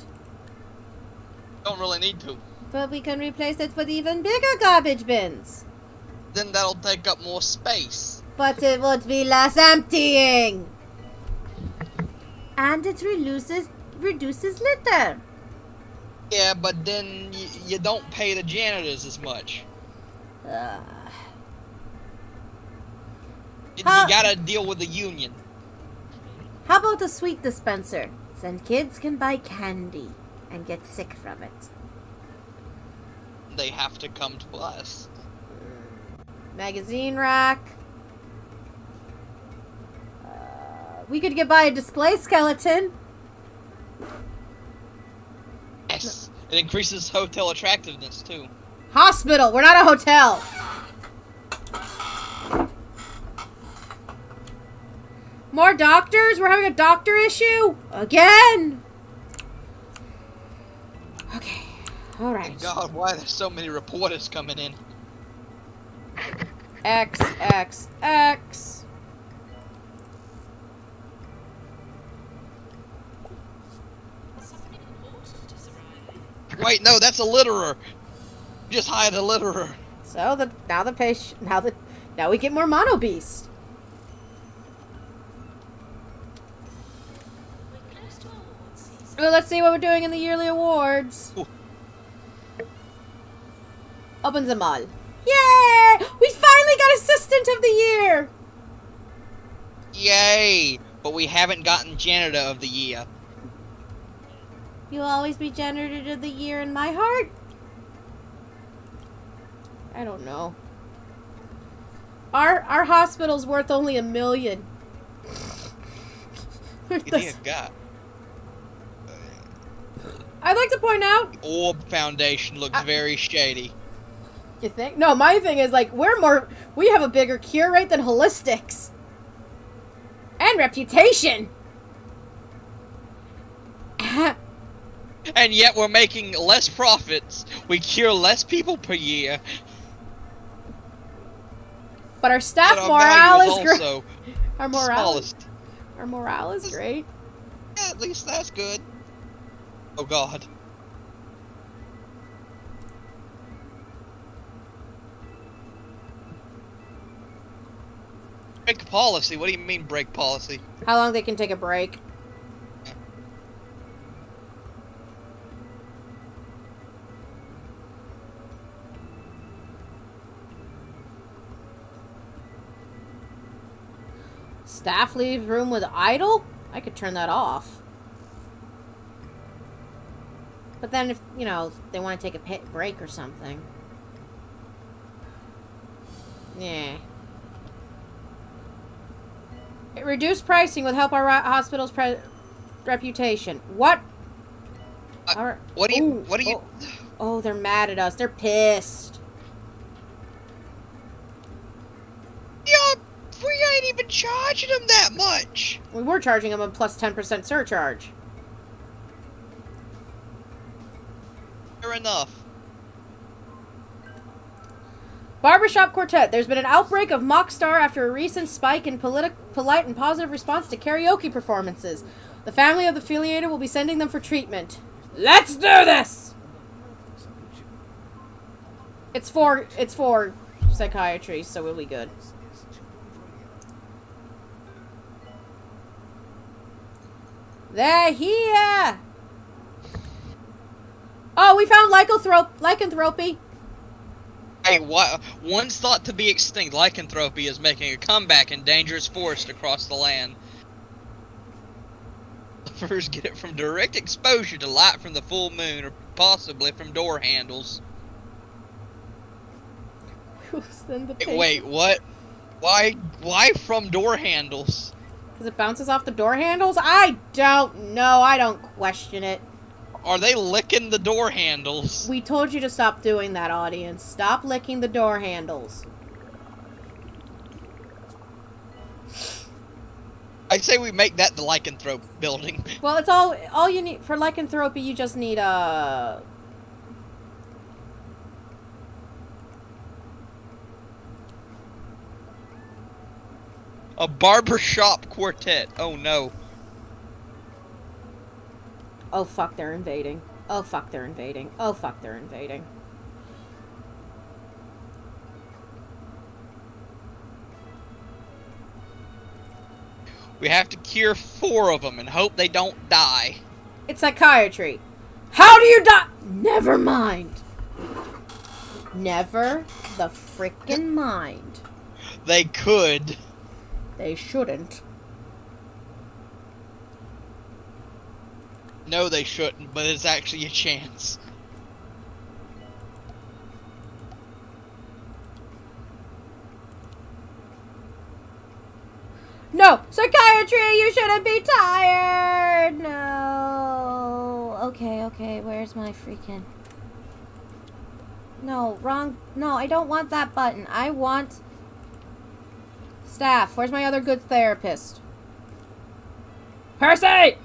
Don't really need to. But we can replace it with even bigger garbage bins. Then that'll take up more space. But it would be less emptying. And it reduces, reduces litter. Yeah, but then y you don't pay the janitors as much. Uh, you, how, you gotta deal with the union. How about a sweet dispenser? Then kids can buy candy and get sick from it. They have to come to us. Magazine rack. Uh, we could get by a display skeleton. Yes, it increases hotel attractiveness too. Hospital, we're not a hotel. More doctors? We're having a doctor issue? Again? Okay, alright. Thank God, why are there so many reporters coming in? X, X, X. Wait, no, that's a litterer. Just hired a litterer. So the now the patient now the now we get more mono beast. Well, let's see what we're doing in the yearly awards. Ooh. Open them all. Yay! We finally got assistant of the year. Yay! But we haven't gotten janitor of the year. You'll always be janitor of the year in my heart. I don't know. Our our hospital's worth only a million. You think I've got? I'd like to point out... The Orb Foundation looked I, very shady. You think? No, my thing is, like, we're more... We have a bigger cure rate than Holistics. And reputation! And yet we're making less profits. We cure less people per year. But our staff but our morale is, is great. Our morale, smallest. Our morale is great. Yeah, at least that's good. Oh God. Break policy? What do you mean break policy? How long they can take a break. Yeah. Staff leave room with idle? I could turn that off. But then if, you know, they want to take a pit break or something. Yeah. It reduced pricing would help our hospital's pre reputation. What? Uh, our, what do you, ooh, what do you? Oh, oh, they're mad at us. They're pissed. Yeah, we ain't even charging them that much. We were charging them a plus ten percent surcharge. Fair enough. Barbershop Quartet. There's been an outbreak of Mockstar after a recent spike in polite and positive response to karaoke performances. The family of the affiliated will be sending them for treatment. Let's do this! It's for, it's for psychiatry, so we'll be good. They're here! Oh, we found lycanthro- lycanthropy. Hey, what? Once thought to be extinct, lycanthropy is making a comeback in dangerous forest across the land. First, get it from direct exposure to light from the full moon, or possibly from door handles. We'll send the hey, wait, what? Why? Why from door handles? Because it bounces off the door handles? I don't know. I don't question it. Are they licking the door handles? We told you to stop doing that, audience. Stop licking the door handles. I'd say we make that the lycanthrope building. Well, it's all all you need for lycanthropy. You just need a. A barbershop quartet. Oh no. Oh fuck, they're invading. Oh fuck, they're invading. Oh fuck, they're invading. We have to cure four of them and hope they don't die. It's psychiatry. How do you die? Never mind. Never the frickin' mind. They could. They shouldn't. No, they shouldn't, but it's actually a chance. No! Psychiatry, you shouldn't be tired! No! Okay, okay, where's my freaking... No, wrong... No, I don't want that button. I want... Staff, where's my other good therapist? Percy!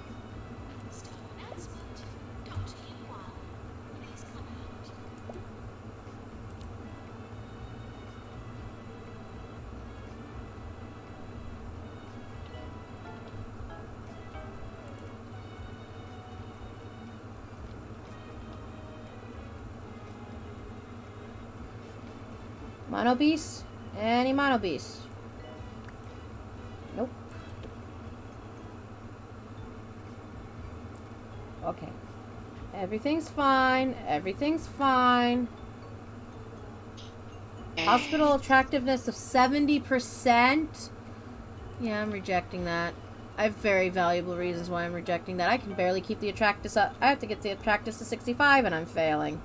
Mono beast? Any mono beast? Nope. Okay. Everything's fine. Everything's fine. Hospital attractiveness of seventy percent? Yeah, I'm rejecting that. I have very valuable reasons why I'm rejecting that. I can barely keep the attractiveness up. I have to get the attractiveness to sixty-five and I'm failing.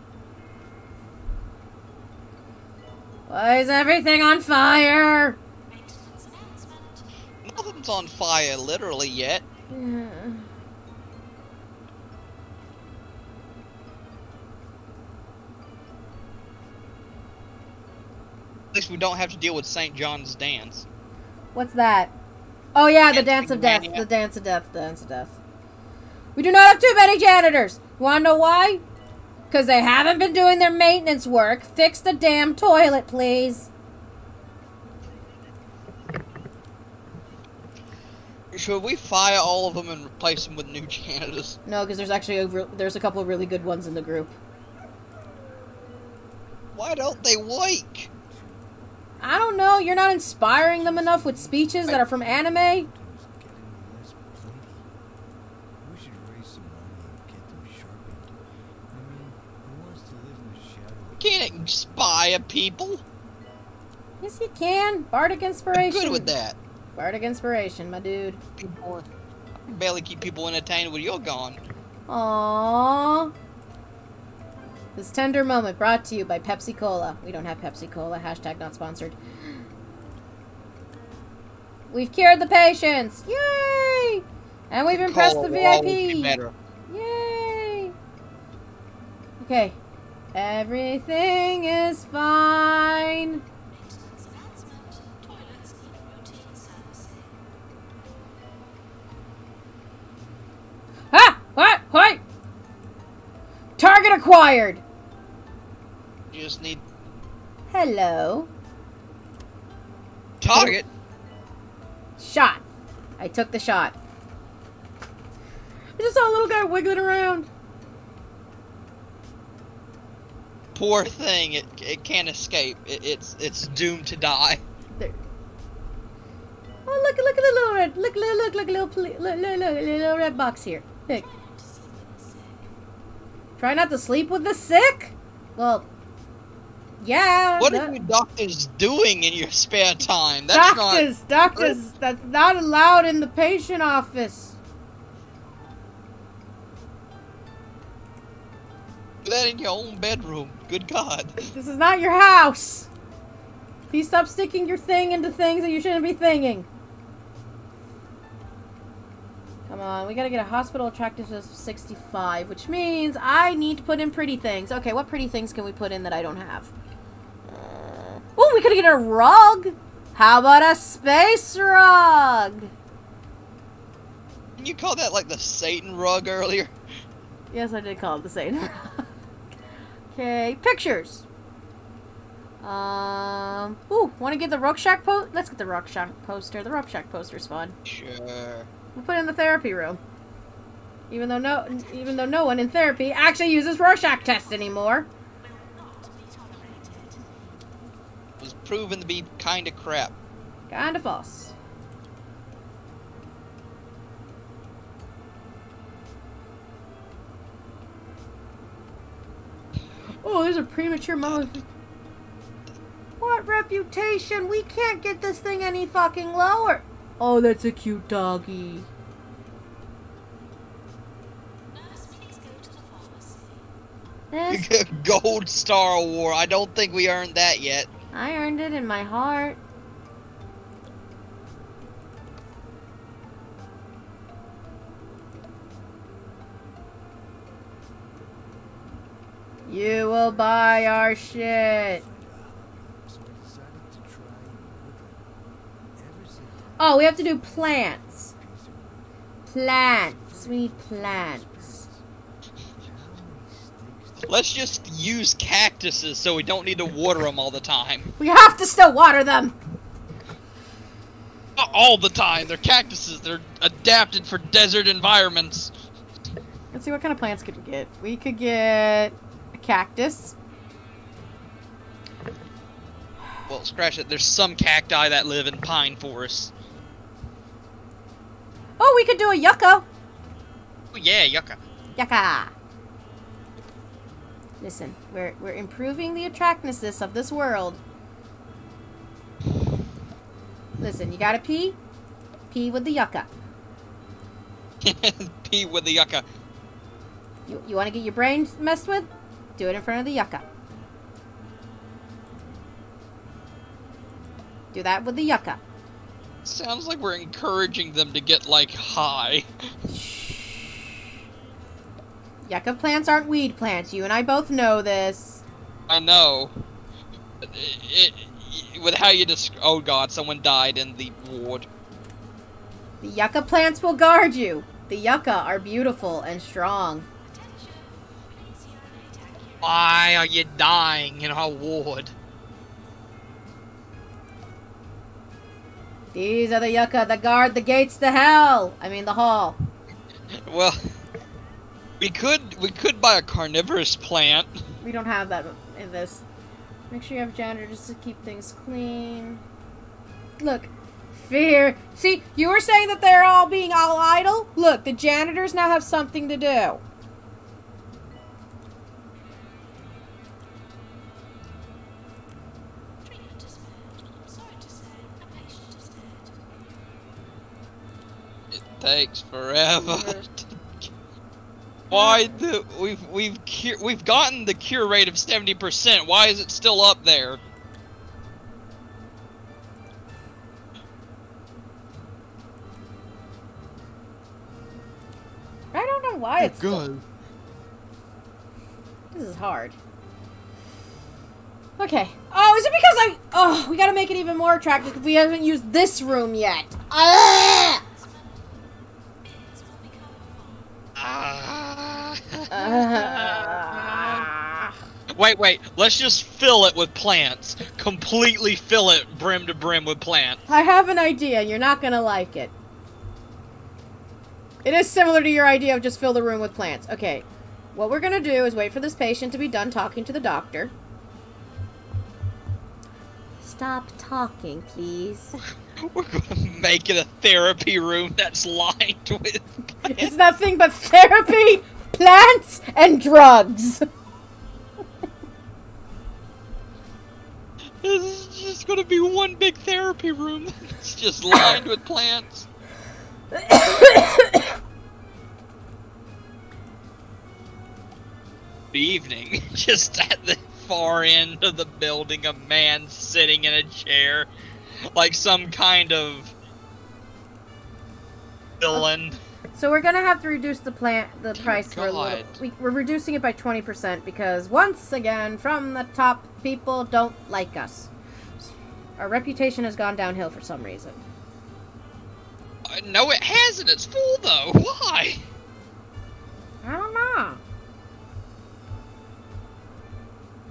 Why is everything on fire? Nothing's on fire, literally, yet. Yeah. At least we don't have to deal with Saint John's dance. What's that? Oh yeah, the dance of death. The dance of death. The dance of death. We do not have too many janitors. You wanna know why? Because they haven't been doing their maintenance work. Fix the damn toilet, please. Should we fire all of them and replace them with new janitors? No, because there's actually a re there's a couple of really good ones in the group. Why don't they wake? I don't know. You're not inspiring them enough with speeches that are from anime. Can't inspire people. Yes, you can. Bardic inspiration. I'm good with that. Bardic inspiration, my dude. People, I can barely keep people entertained when you're gone. Aww. This tender moment brought to you by Pepsi-Cola. We don't have Pepsi-Cola. Hashtag not sponsored. We've cured the patients. Yay! And we've impressed the V I P. Be better. Yay! Okay. Everything is fine. Ah! What? What? Target acquired. You just need. Hello. Target. Shot. I took the shot. I just saw a little guy wiggling around. Poor thing, it it can't escape. It, it's it's doomed to die. There. Oh look! Look at the little red. Look! Look! Look! Look! Little look, look, look, look, little red box here. Look. Try not to sleep with the sick. Well, yeah. What that... are you doctors doing in your spare time? That's doctors, not doctors. That's not allowed in the patient office. Do that in your own bedroom. Good God. This is not your house. Please stop sticking your thing into things that you shouldn't be thinking. Come on, we gotta get a hospital attractiveness of sixty-five, which means I need to put in pretty things. Okay, what pretty things can we put in that I don't have? Uh, oh, we could get a rug! How about a space rug? Didn't you call that like the Satan rug earlier? Yes, I did call it the Satan rug. Okay, pictures! Um, ooh, wanna get the Rorschach po- let's get the Rorschach poster. The Rorschach poster's fun. Sure. We'll put it in the therapy room. Even though no, even though no one in therapy actually uses Rorschach tests anymore. It was proven to be kind of crap. Kind of false. Oh, there's a premature moment. What reputation? We can't get this thing any fucking lower. Oh, that's a cute doggy. Nurse, please go to the pharmacy. Gold Star Award. I don't think we earned that yet. I earned it in my heart. You will buy our shit. Oh, we have to do plants. Plants. We need plants. Let's just use cactuses so we don't need to water them all the time. We have to still water them. Not all the time. They're cactuses. They're adapted for desert environments. Let's see what kind of plants could we get. We could get a cactus. Well, scratch it. There's some cacti that live in pine forests. Oh, we could do a yucca. Oh yeah, yucca. Yucca. Listen, we're we're improving the attractiveness of this world. Listen, you gotta pee. Pee with the yucca. Pee with the yucca. You you want to get your brain messed with? Do it in front of the yucca. Do that with the yucca. Sounds like we're encouraging them to get, like, high. Yucca plants aren't weed plants. You and I both know this. I know. It, it, it, with how you just... Oh, God, someone died in the ward. The yucca plants will guard you. The yucca are beautiful and strong. Why are you dying in our ward? These are the yucca that guard the gates to hell. I mean the hall. Well, we could we could buy a carnivorous plant. We don't have that in this. Make sure you have janitors to keep things clean. Look, fear. See, you were saying that they're all being all idle. Look, the janitors now have something to do. Takes forever. Why the we've we've we've gotten the cure rate of seventy percent. Why is it still up there? I don't know why it's good. Still... This is hard. Okay. Oh, is it because I? Oh, we gotta make it even more attractive because we haven't used this room yet. Ah! Uh, wait, wait. Let's just fill it with plants. Completely fill it brim to brim with plants. I have an idea. You're not going to like it. It is similar to your idea of just fill the room with plants. Okay. What we're going to do is wait for this patient to be done talking to the doctor. Stop talking, please. We're going to make it a therapy room that's lined with plants. It's nothing but therapy, plants, and drugs. This is just going to be one big therapy room that's just lined with plants. The evening, just at the far end of the building, a man sitting in a chair. Like some kind of villain. So we're gonna have to reduce the plant, the price for a little. We, we're reducing it by twenty percent because once again, from the top, people don't like us. Our reputation has gone downhill for some reason. Uh, no, it hasn't. It's full though. Why? I don't know.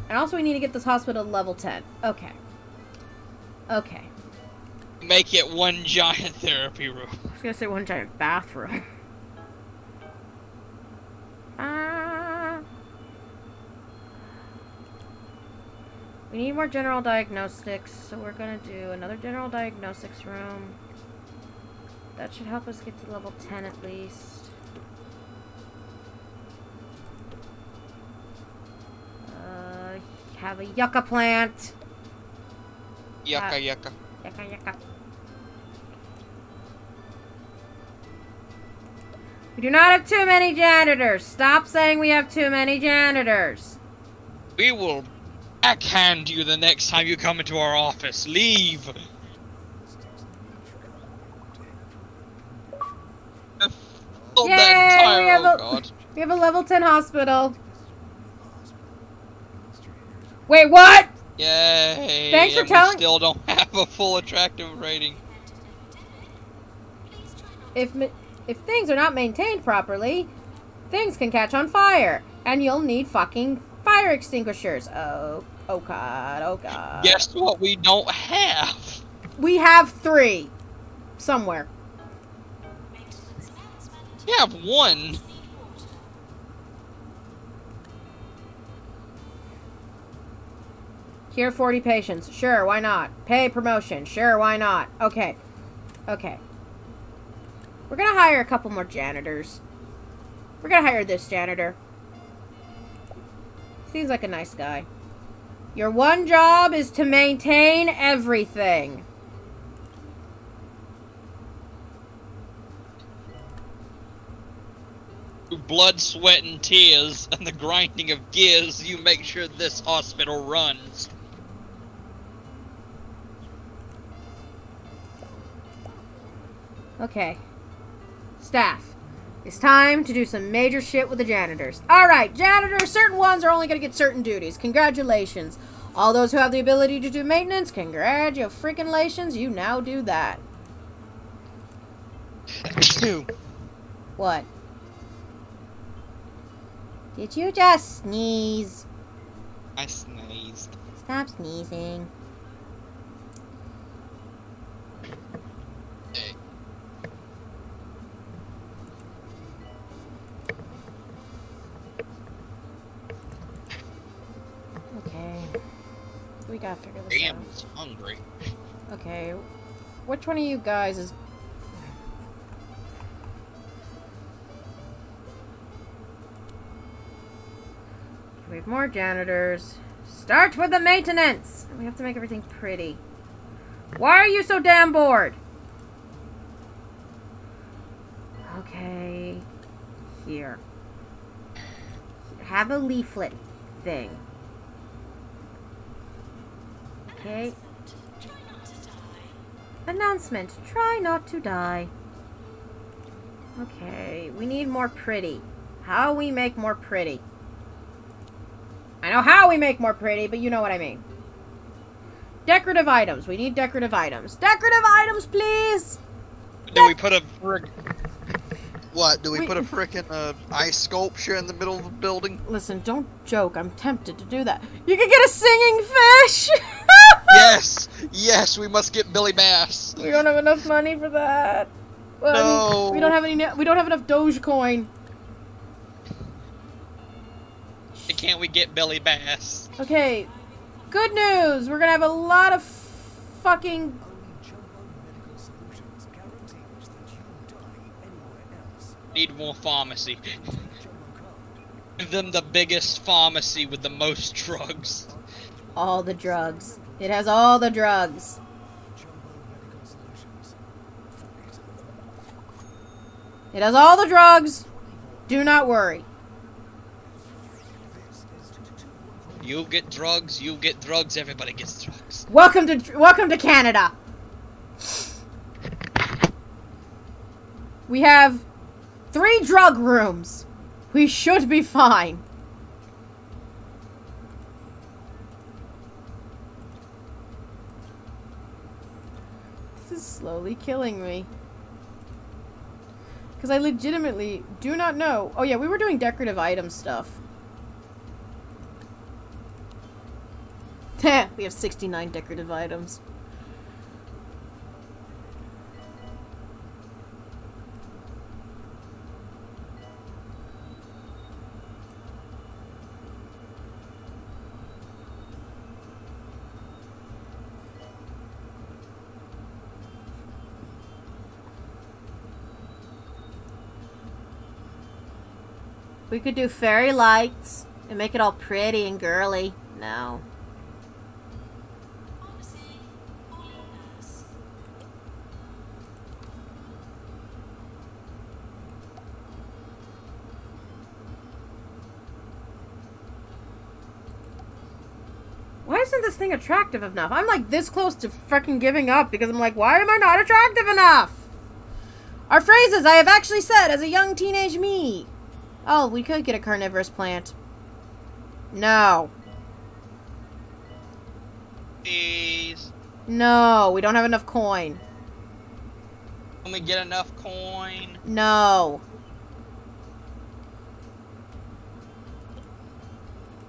And also, we need to get this hospital level ten. Okay. Okay. Make it one giant therapy room. I was gonna say one giant bathroom. Ah. uh, we need more general diagnostics, so we're gonna do another general diagnostics room. That should help us get to level ten at least. Uh, have a yucca plant. Yucca, uh, yucca. Yucca, yucca. We do not have too many janitors. Stop saying we have too many janitors. We will backhand you the next time you come into our office. Leave. Yay! Entire, we, have oh a, God. we have a level ten hospital. Wait, what? Yay! Thanks for telling. Still don't have a full attractive rating. If if things are not maintained properly, things can catch on fire, and you'll need fucking fire extinguishers. Oh, oh god, oh god. Guess what? We don't have. We have three, somewhere. We have one. Cure forty patients. Sure, why not? Pay promotion. Sure, why not? Okay. Okay. We're gonna hire a couple more janitors. We're gonna hire this janitor. Seems like a nice guy. Your one job is to maintain everything. Blood, sweat, and tears, and the grinding of gears, you make sure this hospital runs. Okay. Staff. It's time to do some major shit with the janitors. Alright, janitors, certain ones are only going to get certain duties. Congratulations. All those who have the ability to do maintenance, congratulations, you now do that. What? Did you just sneeze? I sneezed. Stop sneezing. Okay. We gotta figure this Damn, out. Damn, he's hungry. Okay. Which one of you guys is... We have more janitors. Start with the maintenance! We have to make everything pretty. Why are you so damn bored? Okay. Here. Have a leaflet thing. Okay. Announcement. Try not to die. Okay. We need more pretty. How we make more pretty? I know how we make more pretty, but you know what I mean. Decorative items. We need decorative items. Decorative items, please! Do De we put a frick... What? Do we, we put a frickin' uh, ice sculpture in the middle of the building? Listen, don't joke. I'm tempted to do that. You could get a singing fish! Yes! Yes, we must get Billy Bass. We don't have enough money for that. Well, no. I mean, we don't have any... We don't have enough Dogecoin. Can't we get Billy Bass? Okay, good news! We're gonna have a lot of fucking... Need more pharmacy. Give them the biggest pharmacy with the most drugs. All the drugs. It has all the drugs. It has all the drugs! Do not worry. You get drugs, you get drugs, everybody gets drugs. Welcome to welcome to Canada. We have Three drug rooms. We should be fine. This is slowly killing me. Because I legitimately do not know. Oh yeah, we were doing decorative item stuff. Heh, we have sixty-nine decorative items. We could do fairy lights and make it all pretty and girly. No. Why isn't this thing attractive enough? I'm like this close to freaking giving up because I'm like, why am I not attractive enough? Our phrases I have actually said as a young teenage me. Oh, we could get a carnivorous plant. No. Please. No, we don't have enough coin. Can we get enough coin? No.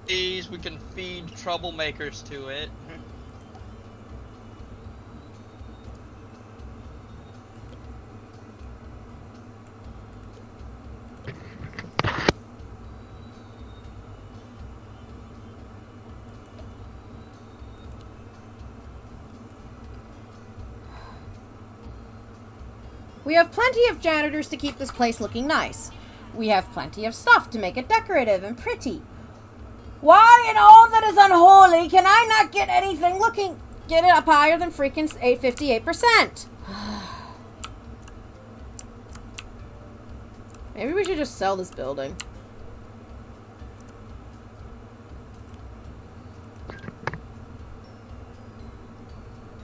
Please, we can feed troublemakers to it. We have plenty of janitors to keep this place looking nice. We have plenty of stuff to make it decorative and pretty. Why in all that is unholy can I not get anything looking... Get it up higher than freaking eight fifty-eight percent. Maybe we should just sell this building.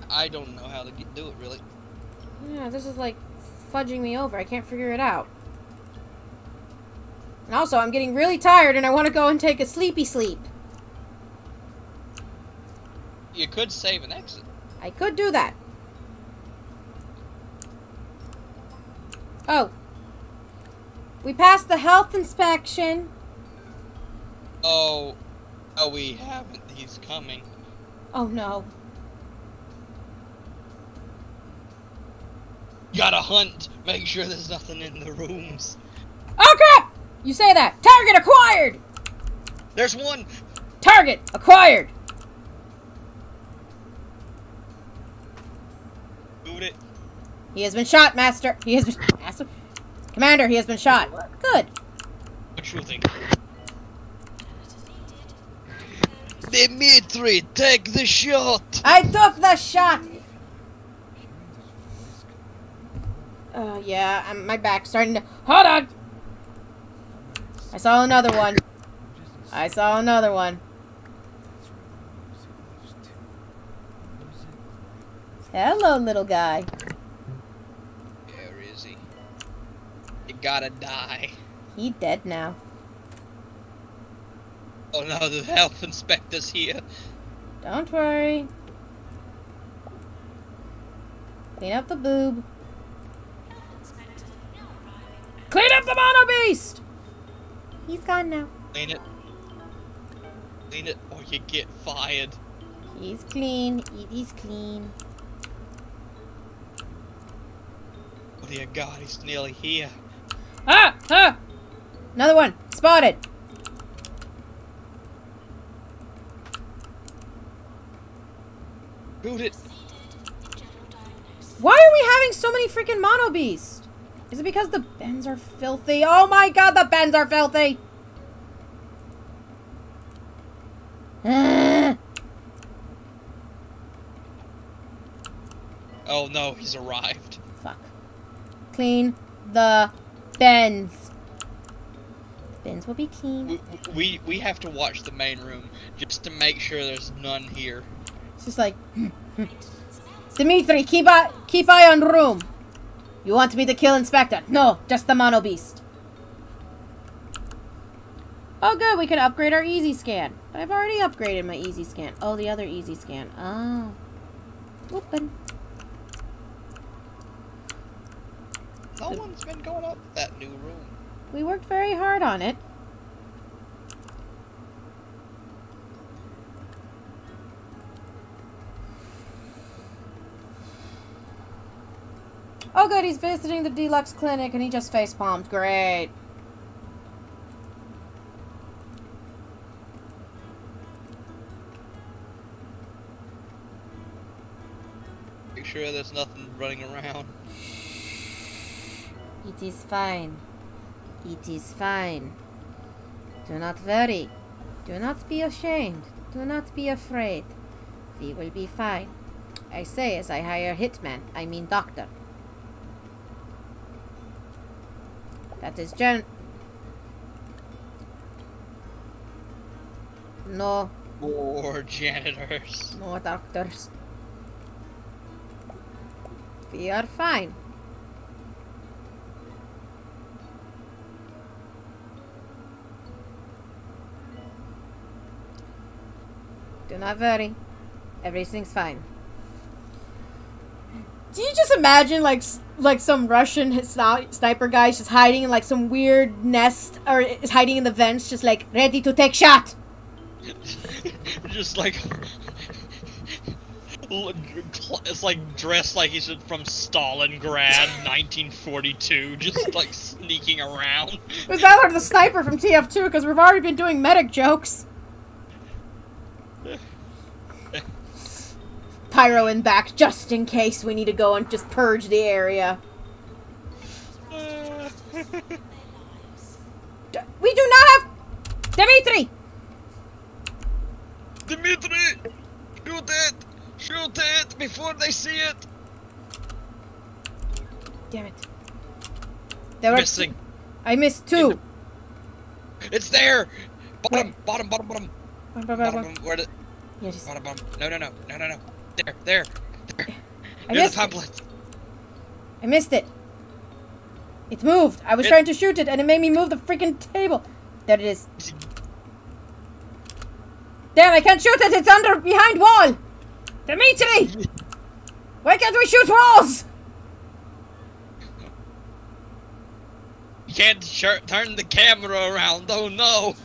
I don't know how to do it, really. Yeah, this is like... fudging me over. I can't figure it out. And also, I'm getting really tired and I want to go and take a sleepy sleep. You could save an exit. I could do that. Oh. We passed the health inspection. Oh. Oh, we haven't. He's coming. Oh, no. Gotta hunt. Make sure there's nothing in the rooms. Oh crap! You say that. Target acquired! There's one! Target acquired! Boot it. He has been shot, Master. He has been... Master? Commander, he has been shot. Good. What you think? Dimitri, take the shot! I took the shot! Oh, uh, yeah, I'm, my back's starting to... Hold on! I saw another one. I saw another one. Hello, little guy. Where is he? You gotta die. He dead now. Oh, no, the health inspector's here. Don't worry. Clean up the boob. Clean up the mono beast! He's gone now. Clean it. Clean it or you get fired. He's clean. He's clean. Oh dear God, he's nearly here. Ah! Ah! Another one. Spotted. Boot it. Why are we having so many freaking mono beasts? Is it because the bends are filthy? Oh my God, the bends are filthy! Oh no, he's arrived. Fuck. Clean the bends. The bends will be clean. We, we, we have to watch the main room just to make sure there's none here. It's just like... Dimitri, keep eye, keep eye on room. You want to be the kill inspector? No, just the mono beast. Oh good, we can upgrade our easy scan. But I've already upgraded my easy scan. Oh, the other easy scan. Oh. Whoopin'. No one's been going up that new room. We worked very hard on it. Oh good, he's visiting the deluxe clinic and he just facepalmed. Great. Make sure there's nothing running around. It is fine. It is fine. Do not worry. Do not be ashamed. Do not be afraid. We will be fine. I say as I hire hitman, I mean doctor. That is gen- No. More janitors. No doctors. We are fine. Do not worry. Everything's fine. Do you just imagine, like, like some Russian sniper guy just hiding in, like, some weird nest, or is hiding in the vents, just, like, ready to take shot? Just, like, it's, like, dressed like he's from Stalingrad, nineteen forty-two, just, like, sneaking around. It was either the sniper from T F two, because we've already been doing medic jokes. Pyro in back, just in case we need to go and just purge the area. Uh. We do not have... Dimitri! Dimitri! Shoot it! Shoot it before they see it! Damn it. There Missing. Were two. I missed two. The... It's there! Bottom, bottom, bottom, bottom. Bottom, bottom, bottom. Where the... yeah, just... bottom, bottom. No, no, no, no, no, no. There, there, there. I Near missed the it. I missed it. It moved. I was it, trying to shoot it, and it made me move the freaking table. There it is. Damn, I can't shoot it. It's under behind wall. Dimitri, why can't we shoot walls? You can't sh- turn the camera around. Oh no.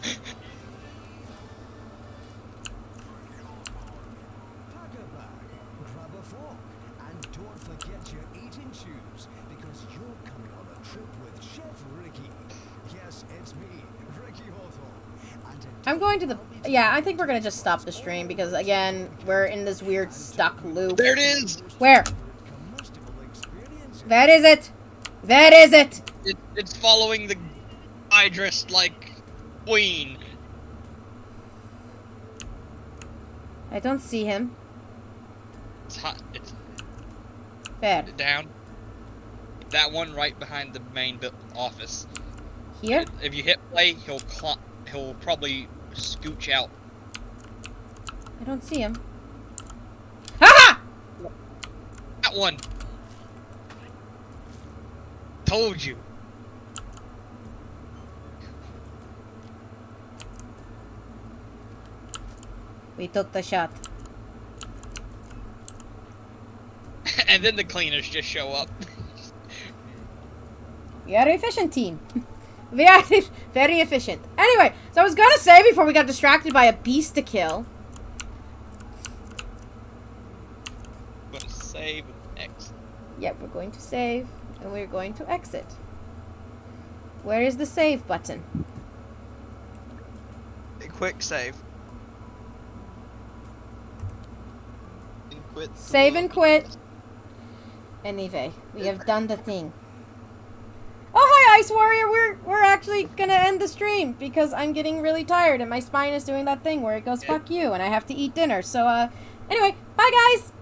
I'm going to the... Yeah, I think we're going to just stop the stream because, again, we're in this weird stuck loop. There it is! Where? That is it! That is it! it it's following the guy dressed like Queen. I don't see him. It's hot. It's... Fair. Down. That one right behind the main office. Here? If you hit play, he'll clop. He'll probably scooch out. I don't see him. Ha! That one. Told you. We took the shot. And then the cleaners just show up. We are an efficient team. We are very efficient. Anyway, so I was gonna say before we got distracted by a beast to kill. We're going to save and exit. Yep, we're going to save and we're going to exit. Where is the save button? A quick save. And quit. Save and quit. Anyway, we have done the thing. Oh, hi, Ice Warrior! We're we're actually gonna end the stream because I'm getting really tired and my spine is doing that thing where it goes, fuck you, and I have to eat dinner. So, uh, anyway, bye, guys!